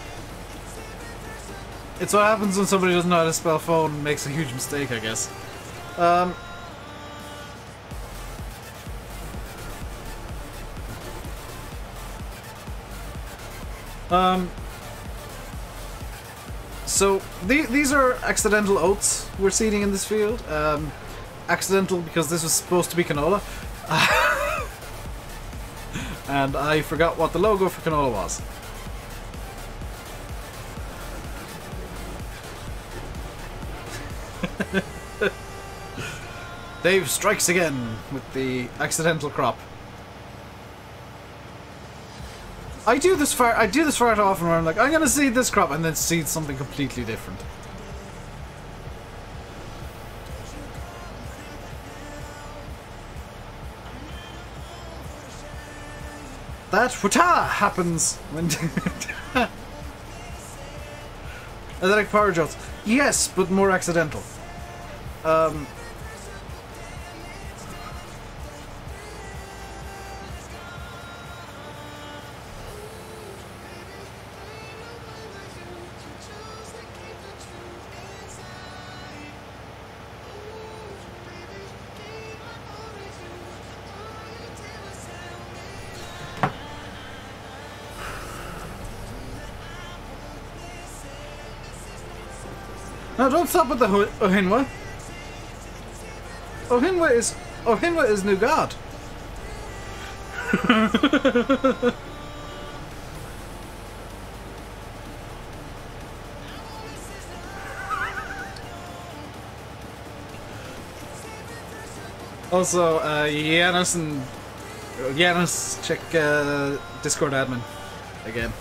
It's what happens when somebody doesn't know how to spell phone and makes a huge mistake, I guess. So these are accidental oats we're seeding in this field. Accidental because this was supposed to be canola. And I forgot what the logo for canola was. Dave strikes again with the accidental crop. I do this far too often where I'm like, I'm gonna seed this crop and then seed something completely different. That wata happens when electric power jolts. Yes, but more accidental. Now don't stop with the Ohinwa. Ohinwa is new god. Also, Yanis, check Discord admin again.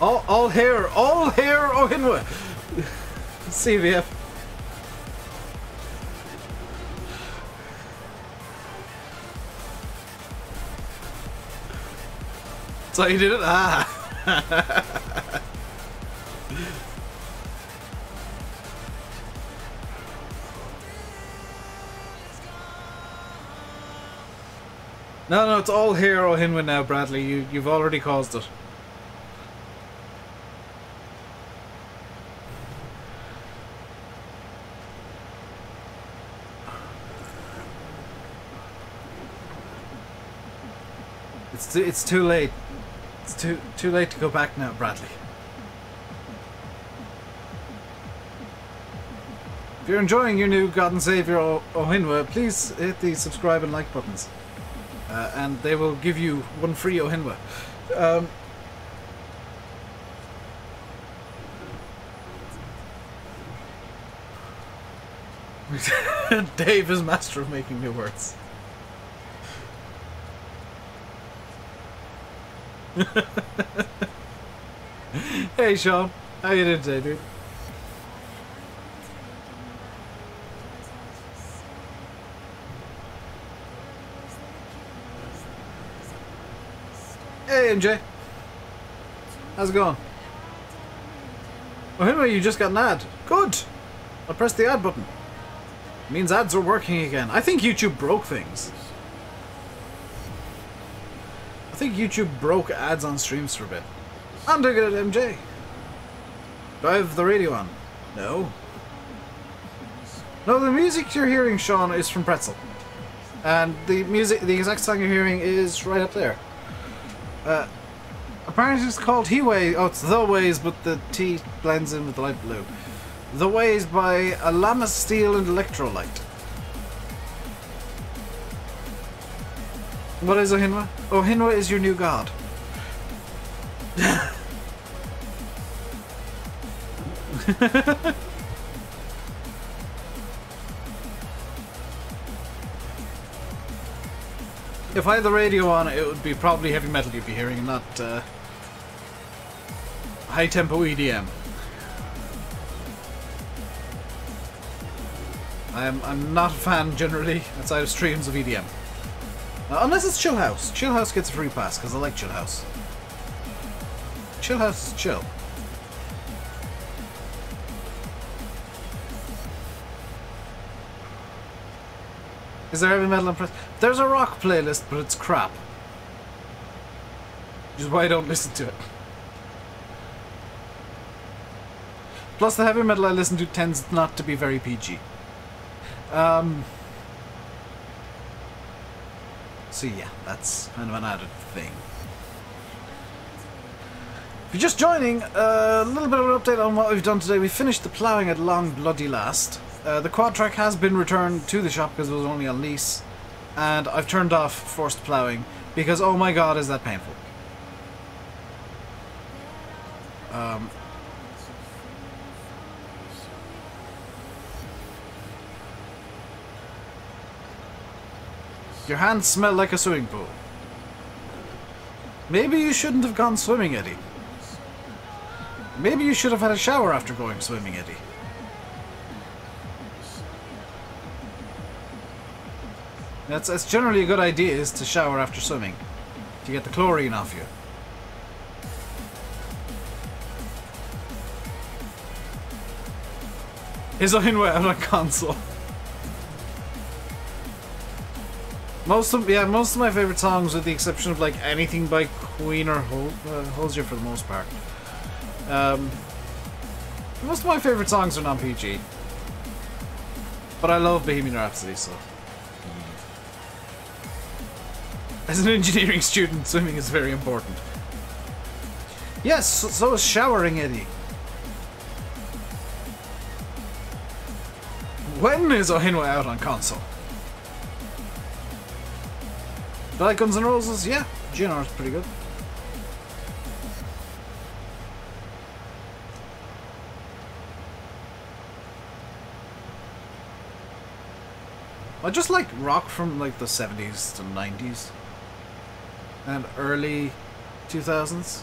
All hair, Ohinwa! CVF. So you did it? Ah! No, it's all hair, Ohinwa now, Bradley. You've already caused it. It's too late. It's too late to go back now, Bradley. If you're enjoying your new God and Savior Ohinwa, please hit the subscribe and like buttons, and they will give you one free Ohinwa. Dave is master of making new words. Hey, Sean. How you doing today, dude? Hey, MJ. How's it going? Oh, anyway, you just got an ad. Good. I'll press the ad button. It means ads are working again. I think YouTube broke things. I think YouTube broke ads on streams for a bit. I'm doing good at MJ. Do I have the radio on? No. No, the music you're hearing, Sean, is from Pretzel. And the music, the exact song you're hearing is right up there. Apparently it's called He Way. Oh, it's The Ways, but the T blends in with the light blue. The Ways by Alama Steel and Electrolight. What is Ohinwa? Ohinwa is your new god. If I had the radio on, it would be probably heavy metal you'd be hearing, not high-tempo EDM. I'm not a fan, generally, outside of streams of EDM. Unless it's Chill House. Chill House gets a free pass, because I like Chill House. Chill House is chill. Is there heavy metal and press? There's a rock playlist, but it's crap. Which is why I don't listen to it. Plus, the heavy metal I listen to tends not to be very PG. So yeah, that's kind of an added thing. If you're just joining, a little bit of an update on what we've done today. We finished the ploughing at long bloody last. The quad track has been returned to the shop because it was only on lease, and I've turned off forced ploughing because oh my god is that painful. Your hands smell like a swimming pool. Maybe you shouldn't have gone swimming, Eddie. Maybe you should have had a shower after going swimming, Eddie. That's generally a good idea, is to shower after swimming, to get the chlorine off you. Is Ohinwa out on console? Most of my favorite songs, with the exception of like anything by Queen or Holzer for the most part. Most of my favorite songs are non-PG, but I love Bohemian Rhapsody, so. As an engineering student, swimming is very important. Yes, so is showering, Eddie. When is Ohinwa out on console? Do I like Guns N' Roses? Yeah, GNR's pretty good. I just like rock from like the 70s to 90s. And early 2000s.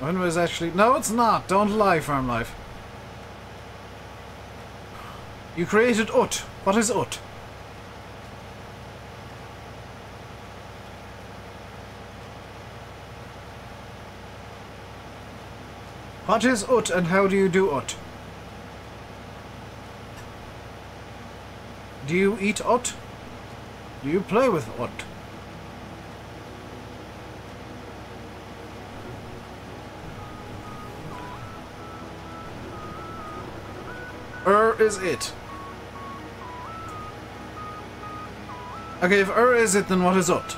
When was actually... No, it's not. Don't lie, Farm Life. You created UT. What is UT? What is UT and how do you do UT? Do you eat UT? Do you play with UT? Is it? Okay, if is it, then what is ut?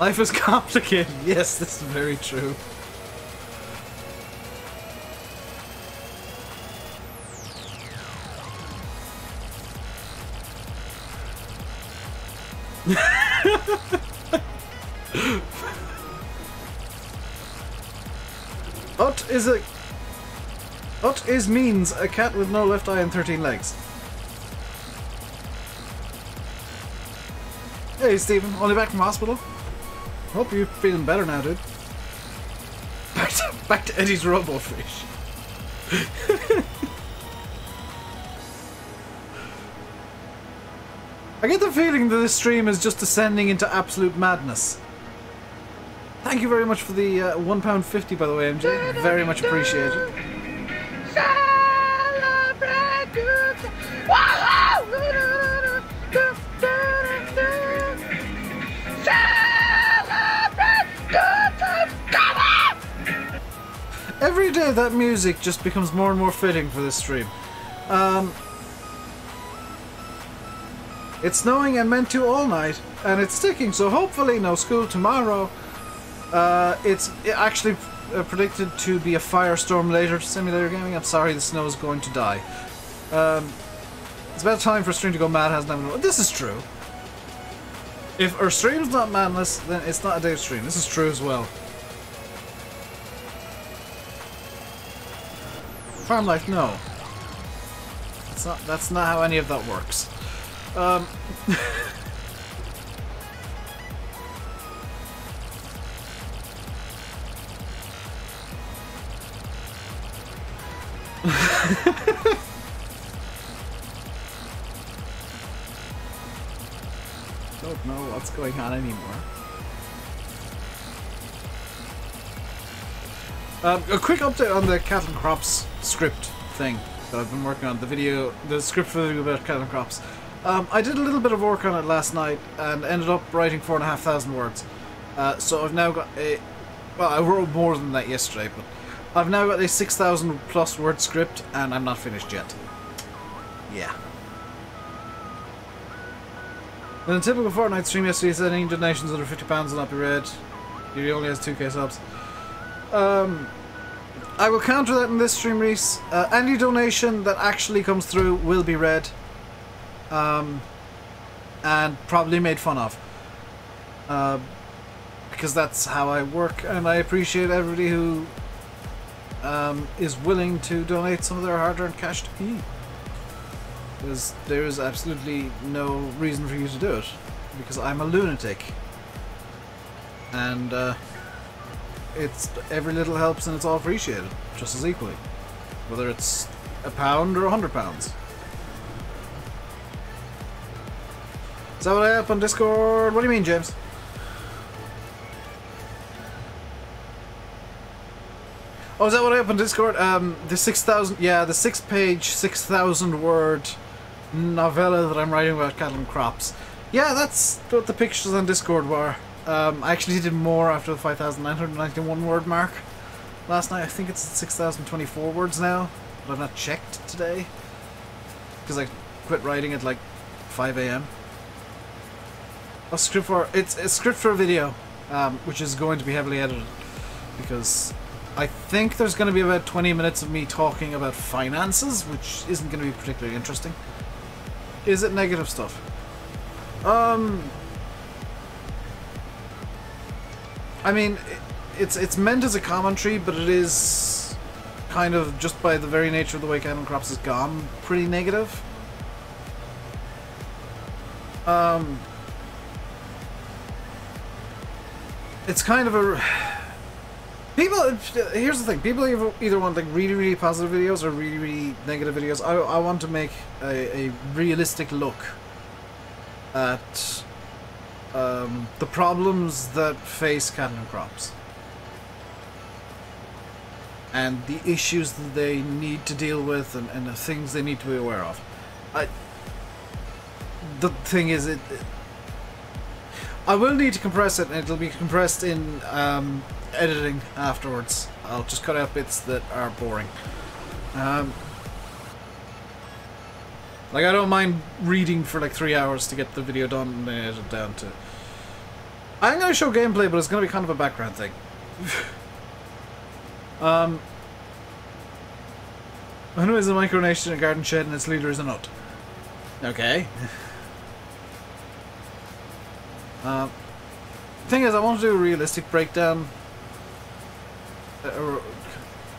Life is complicated. Yes, this is very true. Ot is means a cat with no left eye and 13 legs. Hey Stephen, only back from hospital? Hope you're feeling better now, dude. Back to Eddie's Robofish. I get the feeling that this stream is just descending into absolute madness. Thank you very much for the £1.50, by the way, MJ. Very much appreciated. Every day that music just becomes more and more fitting for this stream. It's snowing and meant to all night, and it's sticking, so hopefully no school tomorrow. It's actually predicted to be a firestorm later to Simulator Gaming. I'm sorry, the snow is going to die. It's about time for a stream to go mad, hasn't it? This is true. If our stream's not madness, then it's not a day stream. This is true as well. Farm life, no. It's not, that's not how any of that works. Don't know what's going on anymore. A quick update on the Cattle and Crops script thing that I've been working on. The video, the script for the video about Cattle and Crops. I did a little bit of work on it last night and ended up writing 4,500 words. So I've now got a... Well, I wrote more than that yesterday, but I've now got a 6,000 plus word script and I'm not finished yet. Yeah. In a typical Fortnite stream yesterday, he said any donations under £50 will not be read. He only has 2k subs. I will counter that in this stream, Reese. Any donation that actually comes through will be read. And probably made fun of, because that's how I work, and I appreciate everybody who is willing to donate some of their hard-earned cash to me, because there is absolutely no reason for you to do it, because I'm a lunatic, and it's every little helps, and it's all appreciated just as equally, whether it's £1 or £100. Is that what I up on Discord? What do you mean, James? Oh, is that what I up on Discord? The 6,000, yeah, the 6-page, 6,000-word novella that I'm writing about cattle and crops. Yeah, that's what the pictures on Discord were. I actually did more after the 5,991 word mark last night. I think it's 6,024 words now, but I've not checked today because I quit writing at like 5 AM. A script for it's a script for a video, which is going to be heavily edited, because I think there's going to be about 20 minutes of me talking about finances, which isn't going to be particularly interesting. Is it negative stuff? I mean, it's meant as a commentary, but it is kind of just by the very nature of the way Cattle and Crops has gone, pretty negative. It's kind of a... People... Here's the thing. People either want like really, really positive videos or really, really negative videos. I want to make a realistic look at the problems that face cattle and crops. And the issues that they need to deal with and the things they need to be aware of. The thing is... I will need to compress it, and it'll be compressed in editing afterwards. I'll just cut out bits that are boring. Like, I don't mind reading for like 3 hours to get the video done and then edit it down to... I'm going to show gameplay, but it's going to be kind of a background thing. Who is a micronation in a garden shed and its leader is a nut? Okay. Thing is, I want to do a realistic breakdown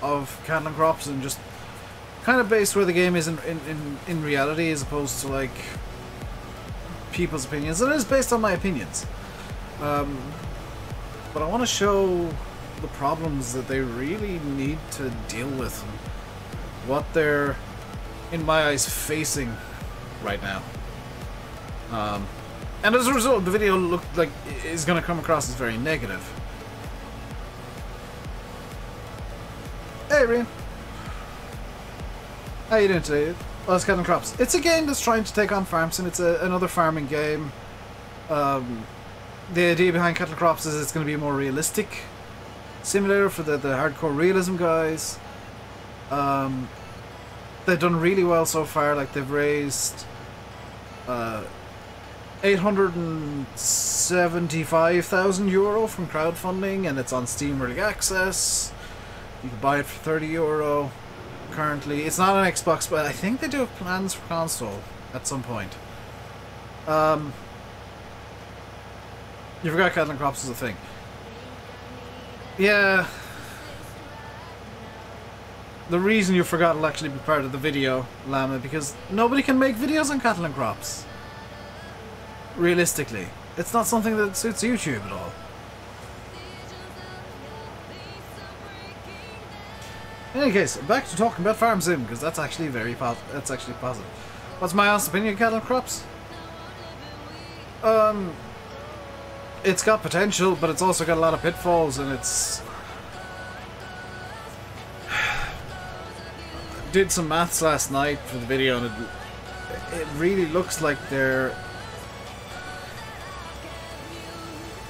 of Cattle and Crops and just kind of base where the game is in reality, as opposed to like people's opinions. And it is based on my opinions, but I want to show the problems that they really need to deal with and what they're, in my eyes, facing right now. And as a result, the video looked like is going to come across as very negative. Hey, Rian. How you doing today? Well, it's Cattle and Crops. It's a game that's trying to take on farms, and it's another farming game. The idea behind Cattle and Crops is it's going to be a more realistic simulator for the hardcore realism guys. They've done really well so far. Like, they've raised... 875,000 euro from crowdfunding, and it's on Steam Early Access. You can buy it for 30 euro currently. It's not on Xbox, but I think they do have plans for console at some point. You forgot Cattle and Crops is a thing. Yeah. The reason you forgot will actually be part of the video, Llama, because nobody can make videos on Cattle and Crops. Realistically, it's not something that suits YouTube at all. In any case, back to talking about Farm Sim, because that's actually positive. What's my honest opinion of Cattle and Crops? It's got potential, but it's also got a lot of pitfalls, and it's... did some maths last night for the video, and it really looks like they're...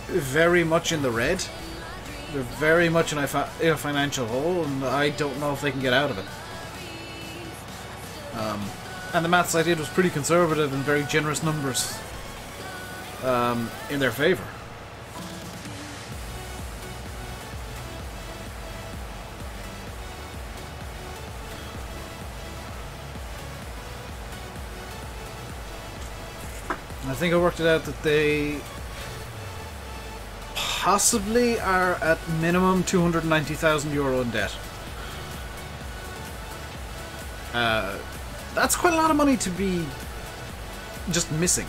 very much in the red. They're very much in a financial hole, and I don't know if they can get out of it. And the maths I did was pretty conservative and very generous numbers in their favor. I think I worked it out that they... possibly are at minimum 290,000 euro in debt. That's quite a lot of money to be just missing.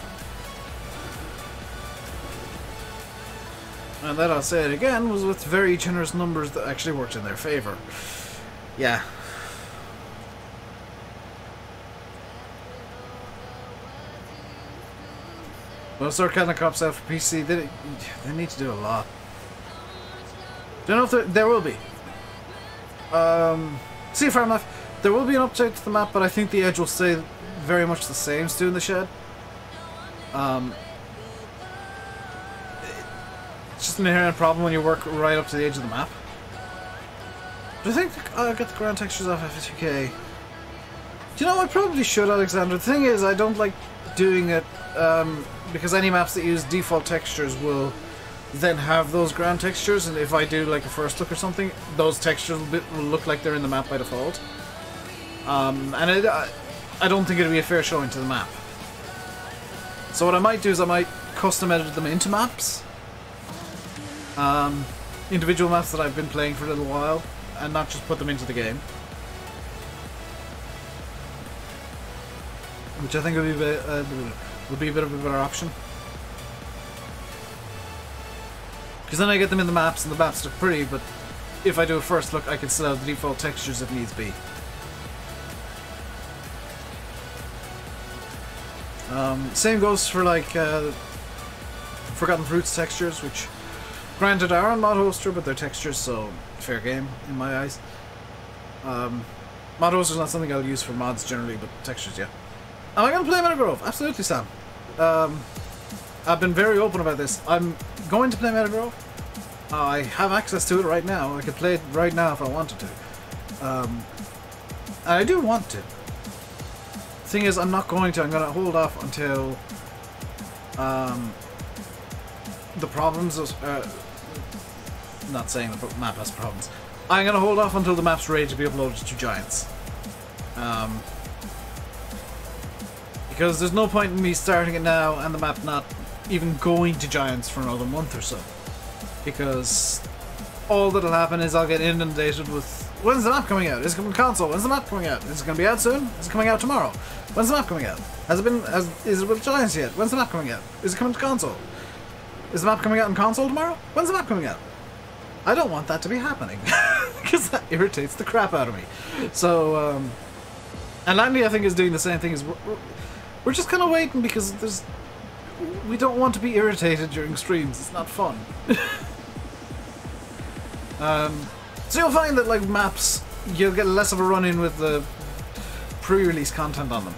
And that, I'll say it again, was with very generous numbers that actually worked in their favor. Yeah. Well, sort Cattle and Crops out for PC. They need to do a lot. Don't know if there will be. See, fair enough. There will be an update to the map, but I think the edge will stay very much the same as doing the shed. It's just an inherent problem when you work right up to the edge of the map. Do you think I'll get the ground textures off FS2K? Do you know, I probably should, Alexander. The thing is, I don't like doing it. Because any maps that use default textures will then have those ground textures, and if I do like a first look or something, those textures will look like they're in the map by default. And I don't think it'll be a fair showing to the map. So what I might do is I might custom edit them into maps, individual maps that I've been playing for a little while, and not just put them into the game. Which I think would be a bit, of a better option. Because then I get them in the maps, and the maps look pretty, but if I do a first look, I can still have the default textures if needs be. Same goes for, like, Forgotten Fruits textures, which, granted, are on Mod Hoster, but they're textures, so fair game, in my eyes. Mod Hoster's not something I'll use for mods generally, but textures, yeah. Am I going to play Meadow Grove? Absolutely, Sam. I've been very open about this. I'm going to play Meadow Grove. I have access to it right now. I could play it right now if I wanted to. And I do want to. Thing is, I'm not going to. I'm going to hold off until the problems... not saying the map has problems. I'm going to hold off until the map's ready to be uploaded to Giants. Because there's no point in me starting it now and the map not even going to Giants for another month or so, because all that'll happen is I'll get inundated with, when's the map coming out? Is it coming to console? When's the map coming out? Is it going to be out soon? Is it coming out tomorrow? When's the map coming out? Has it been? Is it with Giants yet? When's the map coming out? Is it coming to console? Is the map coming out on console tomorrow? When's the map coming out? I don't want that to be happening, because that irritates the crap out of me. So, and Landy, I think, is doing the same thing. Is we're just kind of waiting, because there's, we don't want to be irritated during streams. It's not fun. So you'll find that, like, maps, you'll get less of a run-in with the pre-release content on them.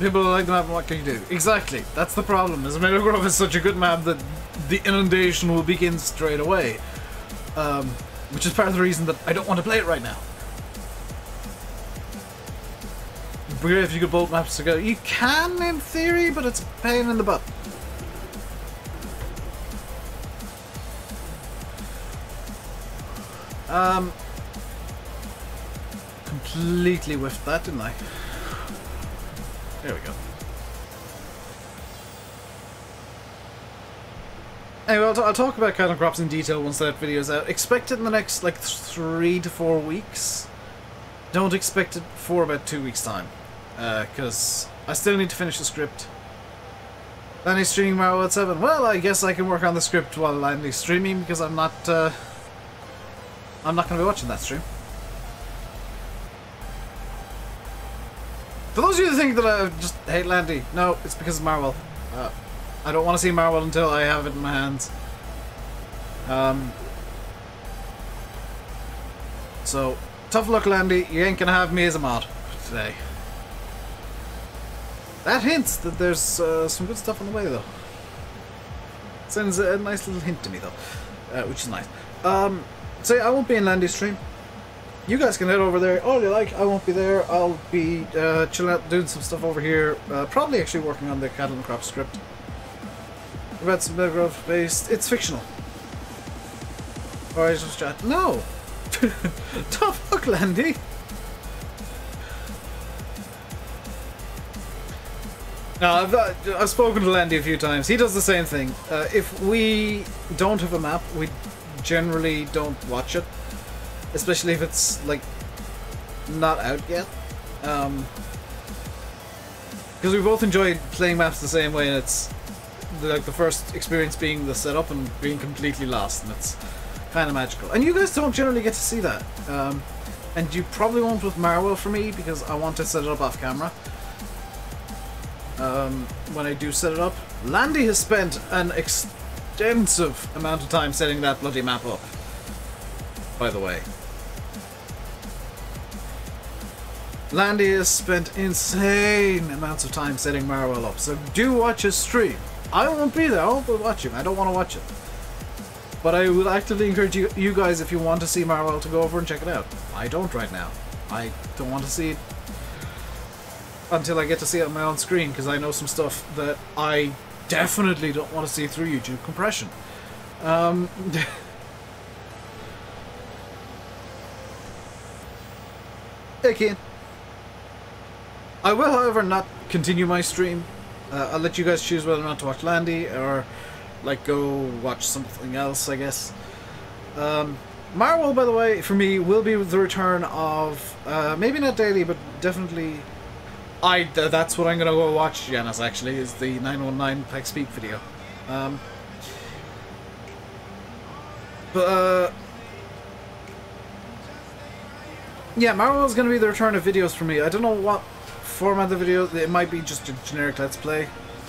People like the map, what can you do? Exactly, that's the problem, is Meadow Grove is such a good map that the inundation will begin straight away. Which is part of the reason that I don't want to play it right now. It'd be great if you could bolt maps together. You can, in theory, but it's a pain in the butt. Completely whiffed that, didn't I? There we go. Anyway, I'll talk about Cattle and Crops in detail once that video's out. Expect it in the next, like, 3 to 4 weeks. Don't expect it for about 2 weeks' time. Because I still need to finish the script. Landy's streaming Marwell at 7. Well, I guess I can work on the script while Landy's streaming, because I'm not going to be watching that stream. For those of you who think that I just hate Landy, no, it's because of Marwell. I don't want to see Marwell until I have it in my hands. So, tough luck, Landy. You ain't gonna have me as a mod today. That hints that there's some good stuff on the way, though. Sends a nice little hint to me, though, which is nice. So yeah, I won't be in Landy's stream. You guys can head over there all you like. I won't be there. I'll be chilling out, doing some stuff over here. Probably actually working on the Cattle and Crops script. About some Meadow Grove based. It's fictional. Or I just chat. No! Tough luck, Landy! No, I've spoken to Landy a few times. He does the same thing. If we don't have a map, we generally don't watch it. Especially if it's, like, not out yet. Because we both enjoy playing maps the same way, and it's, like, the first experience being the setup and being completely lost, and it's kind of magical. And you guys don't generally get to see that. And you probably won't with Marwell for me, because I want to set it up off camera. When I do set it up. Landy has spent an extensive amount of time setting that bloody map up, by the way. Landy has spent insane amounts of time setting Marwell up, so do watch his stream. I won't be there, I won't be watching, I don't want to watch it. But I would actively encourage you guys, if you want to see Marwell, to go over and check it out. I don't right now. I don't want to see it until I get to see it on my own screen, because I know some stuff that I definitely don't want to see through YouTube compression. I will, however, not continue my stream. I'll let you guys choose whether or not to watch Landy or, like, go watch something else, I guess. Marwell, by the way, for me, will be the return of, maybe not daily, but definitely... that's what I'm going to go watch, Yanis, actually, is the 919 Pack Speak video. Yeah, Marwell is going to be the return of videos for me. I don't know what format the video. It might be just a generic Let's Play,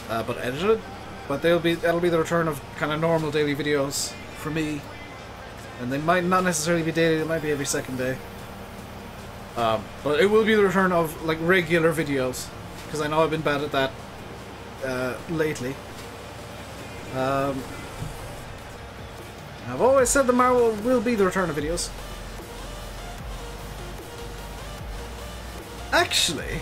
but edited. But that'll be the return of kind of normal daily videos for me. And they might not necessarily be daily. They might be every second day. But it will be the return of, like, regular videos, because I know I've been bad at that lately. I've always said that Marwell will be the return of videos. Actually,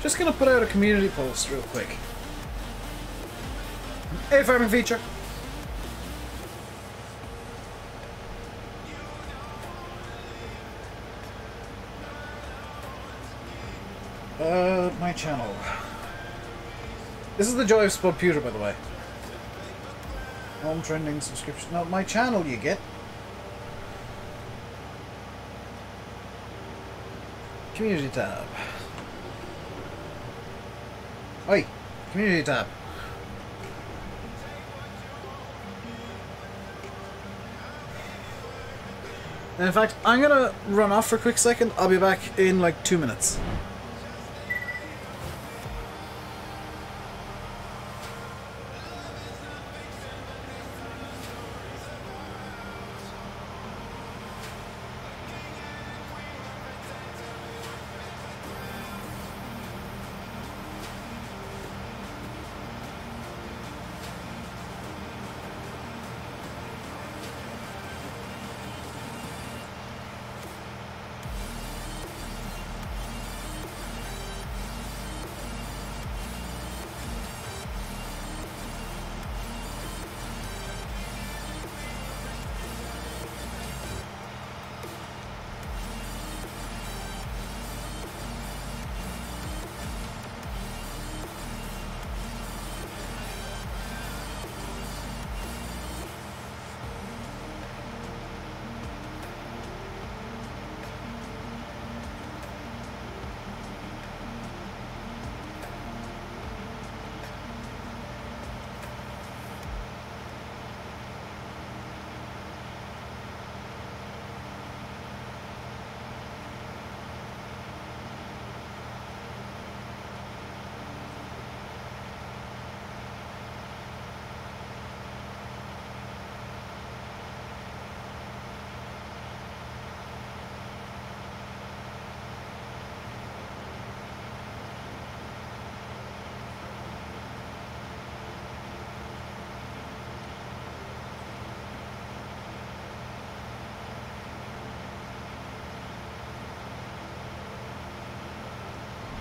just gonna put out a community post real quick. A farming feature. My channel. This is the joy of Spudputer, by the way. Home trending subscription. No, my channel you get. Community tab. Oi! Community tab. And in fact, I'm gonna run off for a quick second. I'll be back in like 2 minutes.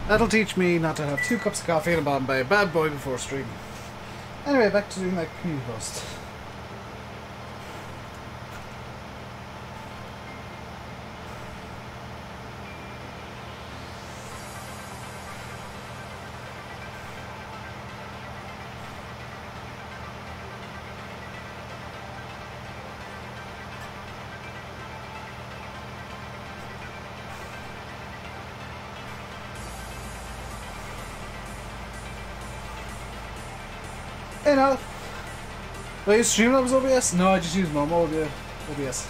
That'll teach me not to have 2 cups of coffee and a bomb by a bad boy before streaming. Anyway, back to doing that community post. Do I use Streamlabs OBS? No, I just use normal OBS.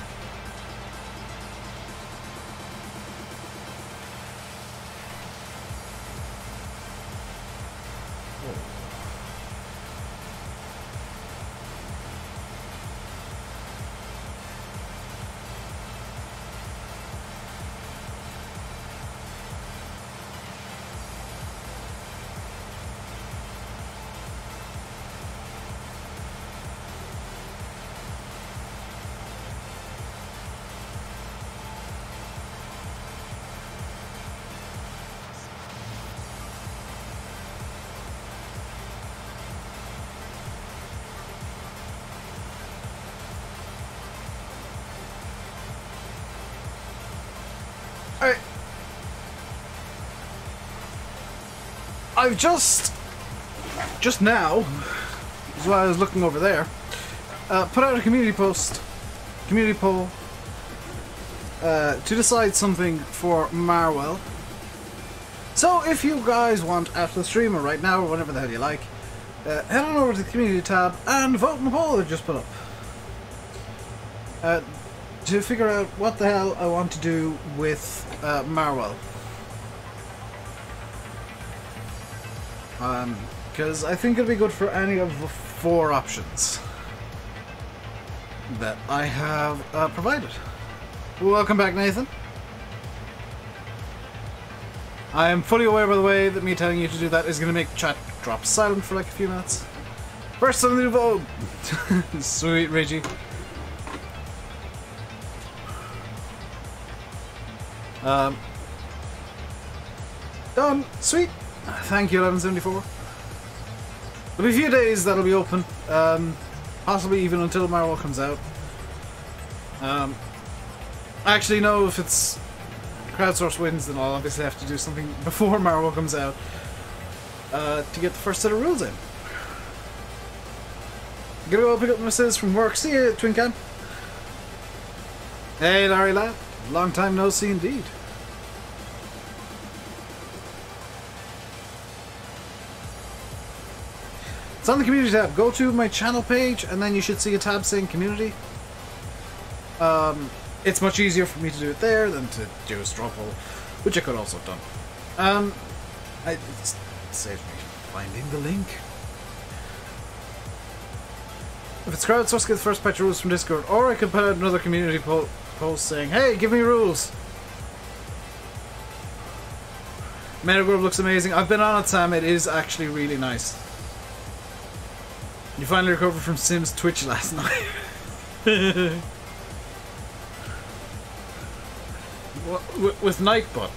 I've just now, as well, I was looking over there, put out a community poll, to decide something for Marwell. So if you guys want after the stream or right now or whenever the hell you like, head on over to the community tab and vote in the poll that I just put up to figure out what the hell I want to do with Marwell. Because I think it'll be good for any of the 4 options that I have provided. Welcome back, Nathan. I am fully aware, by the way, that me telling you to do that is going to make chat drop silent for like a few minutes. First on the new vote! Sweet, Reggie. Done. Sweet. Thank you, 1174. There'll be a few days that'll be open, possibly even until Marwell comes out. I actually know if it's crowdsource wins, then I'll obviously have to do something before Marwell comes out to get the first set of rules in. Gonna go pick up my sis from work. See you, Twincan. Hey, Larry lad. Long time no see indeed. It's on the community tab. Go to my channel page and then you should see a tab saying community. It's much easier for me to do it there than to do a straw poll, which I could also have done. It saved me finding the link. If it's crowdsourced, get the first patch of rules from Discord, or I could put out another community post saying, hey, give me rules! Meadow Grove looks amazing. I've been on it, Sam. It is actually really nice. You finally recovered from Sim's Twitch last night. With Nightbot.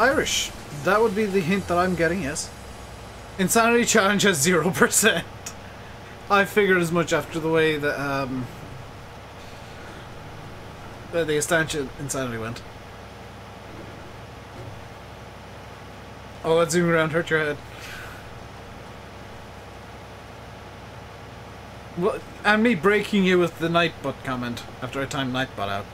Irish. That would be the hint that I'm getting, yes. Insanity challenge has 0%. I figured as much after the way that the Estancia insanity went. Oh, that zoom around hurt your head. Well, and me breaking you with the Nightbot comment after I timed Nightbot out.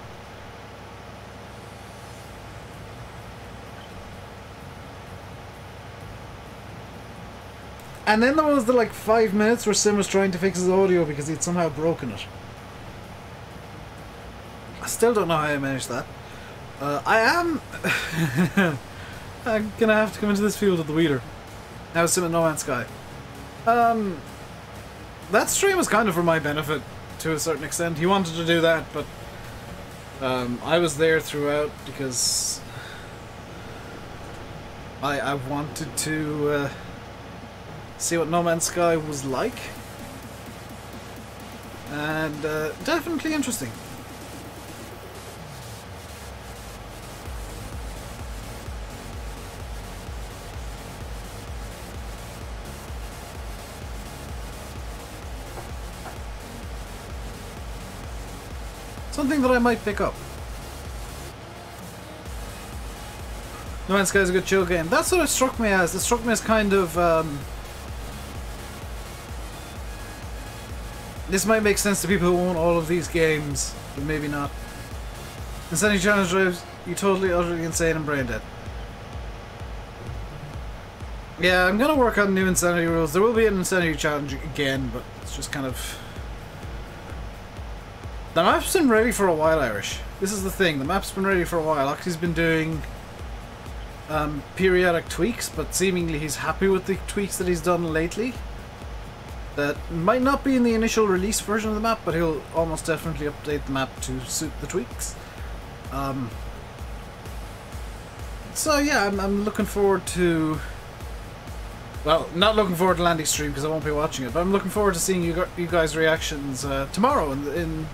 And then there was the, like, 5 minutes where Sim was trying to fix his audio because he'd somehow broken it. I still don't know how I managed that. I'm gonna have to come into this field with the weeder. Now Sim at No Man's Sky. That stream was kind of for my benefit, to a certain extent. He wanted to do that, but... I was there throughout because... I wanted to... see what No Man's Sky was like, and definitely interesting. Something that I might pick up. No Man's Sky is a good chill game. That's what it struck me as. It struck me as kind of. This might make sense to people who own all of these games, but maybe not. Insanity challenge drives you totally, utterly insane and brain dead. Yeah, I'm gonna work on new insanity rules. There will be an insanity challenge again, but it's just kind of... The map's been ready for a while, Irish. This is the thing, the map's been ready for a while. Oxy's been doing periodic tweaks, but seemingly he's happy with the tweaks that he's done lately. That might not be in the initial release version of the map, but he'll almost definitely update the map to suit the tweaks. So yeah, I'm looking forward to... Well, not looking forward to Landy's stream because I won't be watching it, but I'm looking forward to seeing you guys' reactions tomorrow in the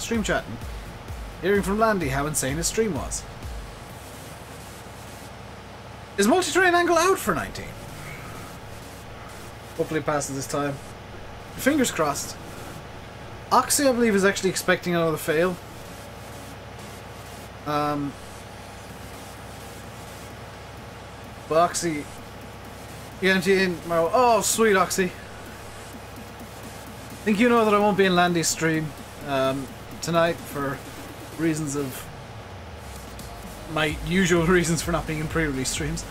stream chat. Hearing from Landy how insane his stream was. Is multi-terrain angle out for 19? Hopefully it passes this time. Fingers crossed. Oxy, I believe, is actually expecting another fail. But Oxy... Oh, sweet, Oxy. I think you know that I won't be in Landy's stream tonight for reasons of... my usual reasons for not being in pre-release streams.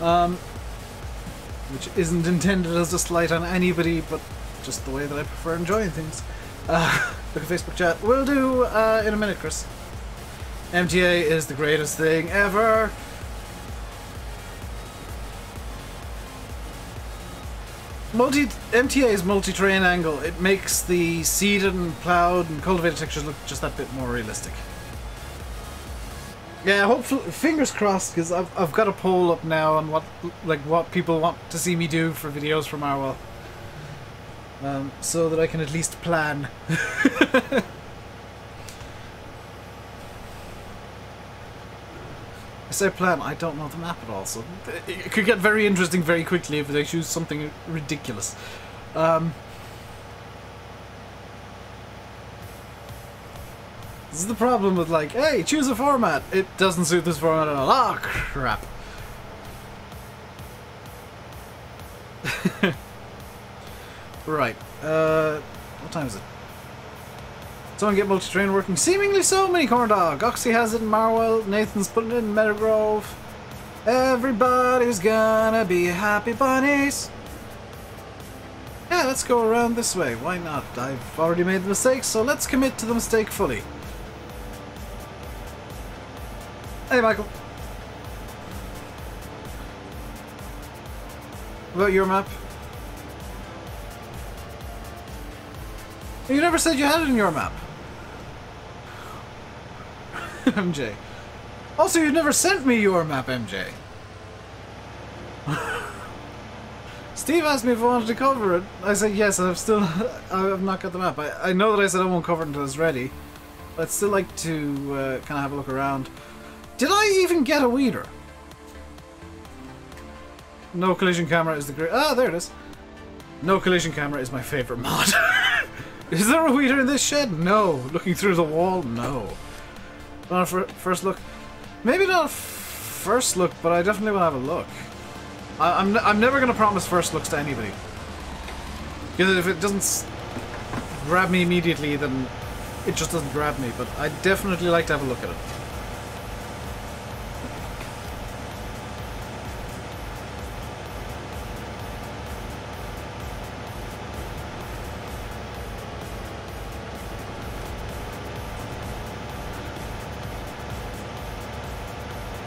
Which isn't intended as a slight on anybody, but... just the way that I prefer enjoying things. Look at Facebook chat. We'll do in a minute, Chris. MTA is the greatest thing ever! MTA's multi-terrain angle, it makes the seeded and ploughed and cultivated textures look just that bit more realistic. Yeah, hopefully, fingers crossed, because I've got a poll up now on what people want to see me do for videos from Marwell. So that I can at least plan. I say plan, I don't know the map at all, so it could get very interesting very quickly if they choose something ridiculous. This is the problem with, like, hey, choose a format! It doesn't suit this format at all. Ah, crap. Right. What time is it? Someone get multi-train working. Seemingly so many corn dog. Oxy has it in Marwell. Nathan's putting it in Meadow Grove. Everybody's gonna be happy bunnies. Yeah, let's go around this way. Why not? I've already made the mistake, so let's commit to the mistake fully. Hey, Michael. About your map? You never said you had it in your map. MJ. Also, you've never sent me your map, MJ. Steve asked me if I wanted to cover it. I said yes, and I've not got the map. I know that I said I won't cover it until it's ready. But I'd still like to kind of have a look around. Did I even get a weeder? No collision camera is the great. Ah, there it is. No collision camera is my favorite mod. Is there a weeder in this shed? No. Looking through the wall? No. Not a first look. Maybe not a first look, but I definitely will have a look. I'm never going to promise first looks to anybody. Because if it doesn't grab me immediately, then it just doesn't grab me. But I'd definitely like to have a look at it.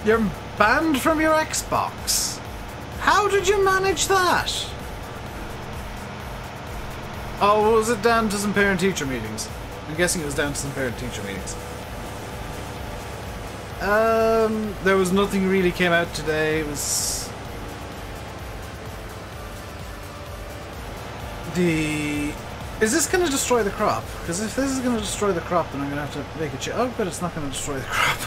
You're banned from your Xbox. How did you manage that? Oh, was it down to some parent-teacher meetings? I'm guessing it was down to some parent-teacher meetings. There was nothing really came out today. It was the. Is this going to destroy the crop? Because if this is going to destroy the crop, then I'm going to have to make a change. Oh, but it's not going to destroy the crop.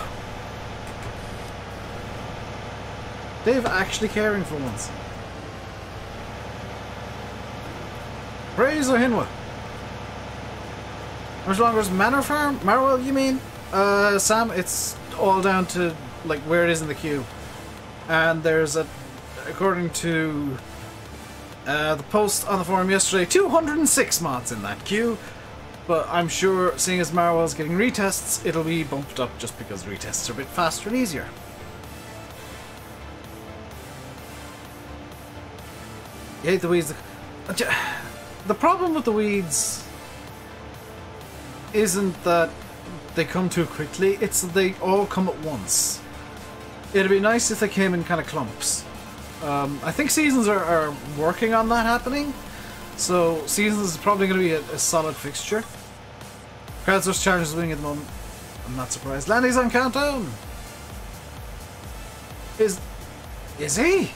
Dave actually caring for once. Praise Ohinwa. How much longer is Manor Farm? Marwell, you mean? Sam, it's all down to like where it is in the queue. And there's a, according to the post on the forum yesterday, 206 mods in that queue. But I'm sure, seeing as Marwell's getting retests, it'll be bumped up just because retests are a bit faster and easier. You hate the weeds. The problem with the weeds isn't that they come too quickly, it's that they all come at once. It'd be nice if they came in kind of clumps. I think Seasons are working on that happening, so Seasons is probably going to be a solid fixture. Crowdsource Challenge is winning at the moment. I'm not surprised. Landy's on countdown! Is he?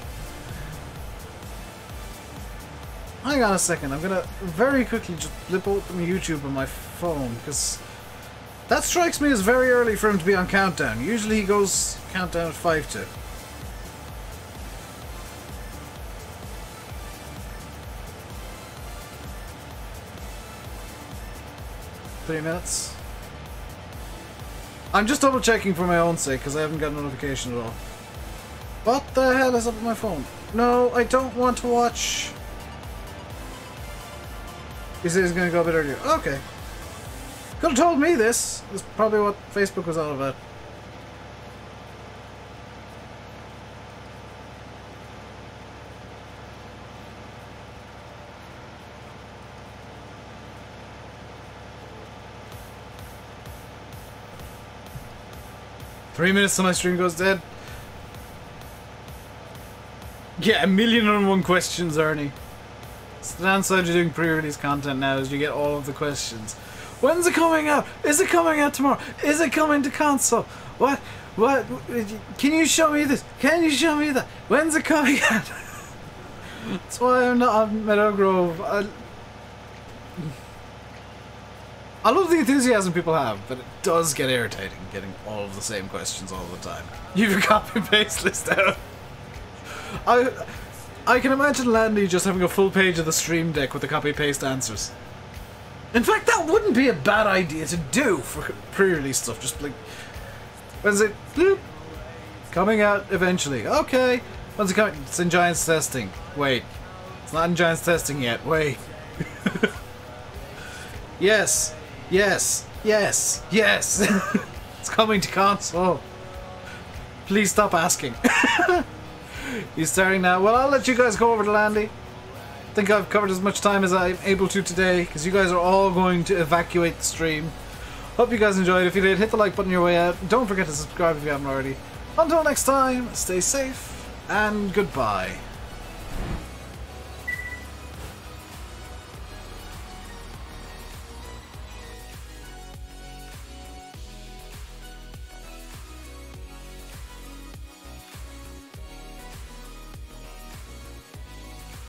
Hang on a second, I'm gonna very quickly just blip open YouTube on my phone, because that strikes me as very early for him to be on countdown. Usually he goes countdown at 5 to. Three minutes. I'm just double checking for my own sake, because I haven't got a notification at all. What the hell is up with my phone? No, I don't want to watch. He said he's going to go a bit earlier. Okay. Could have told me this. That's probably what Facebook was all about. Three minutes till my stream goes dead. Yeah, 1,000,001 questions, Ernie. It's the downside of doing pre-release content now is you get all of the questions. When's it coming out? Is it coming out tomorrow? Is it coming to console? What? What? Can you show me this? Can you show me that? When's it coming out? That's why I'm not on Meadow Grove. I, I love the enthusiasm people have, but it does get irritating getting all of the same questions all the time. You can copy and paste this down. I can imagine Landy just having a full page of the stream deck with the copy paste answers. In fact, that wouldn't be a bad idea to do for pre-release stuff. Just like, when's it? Bloop. Coming out eventually. Okay. When's it coming? It's in Giants testing. Wait. It's not in Giants testing yet. Wait. Yes. Yes. Yes. Yes. It's coming to console. Please stop asking. He's staring now. Well, I'll let you guys go over to Landy. I think I've covered as much time as I'm able to today, because you guys are all going to evacuate the stream. Hope you guys enjoyed. If you did, hit the like button on your way out. Don't forget to subscribe if you haven't already. Until next time, stay safe, and goodbye.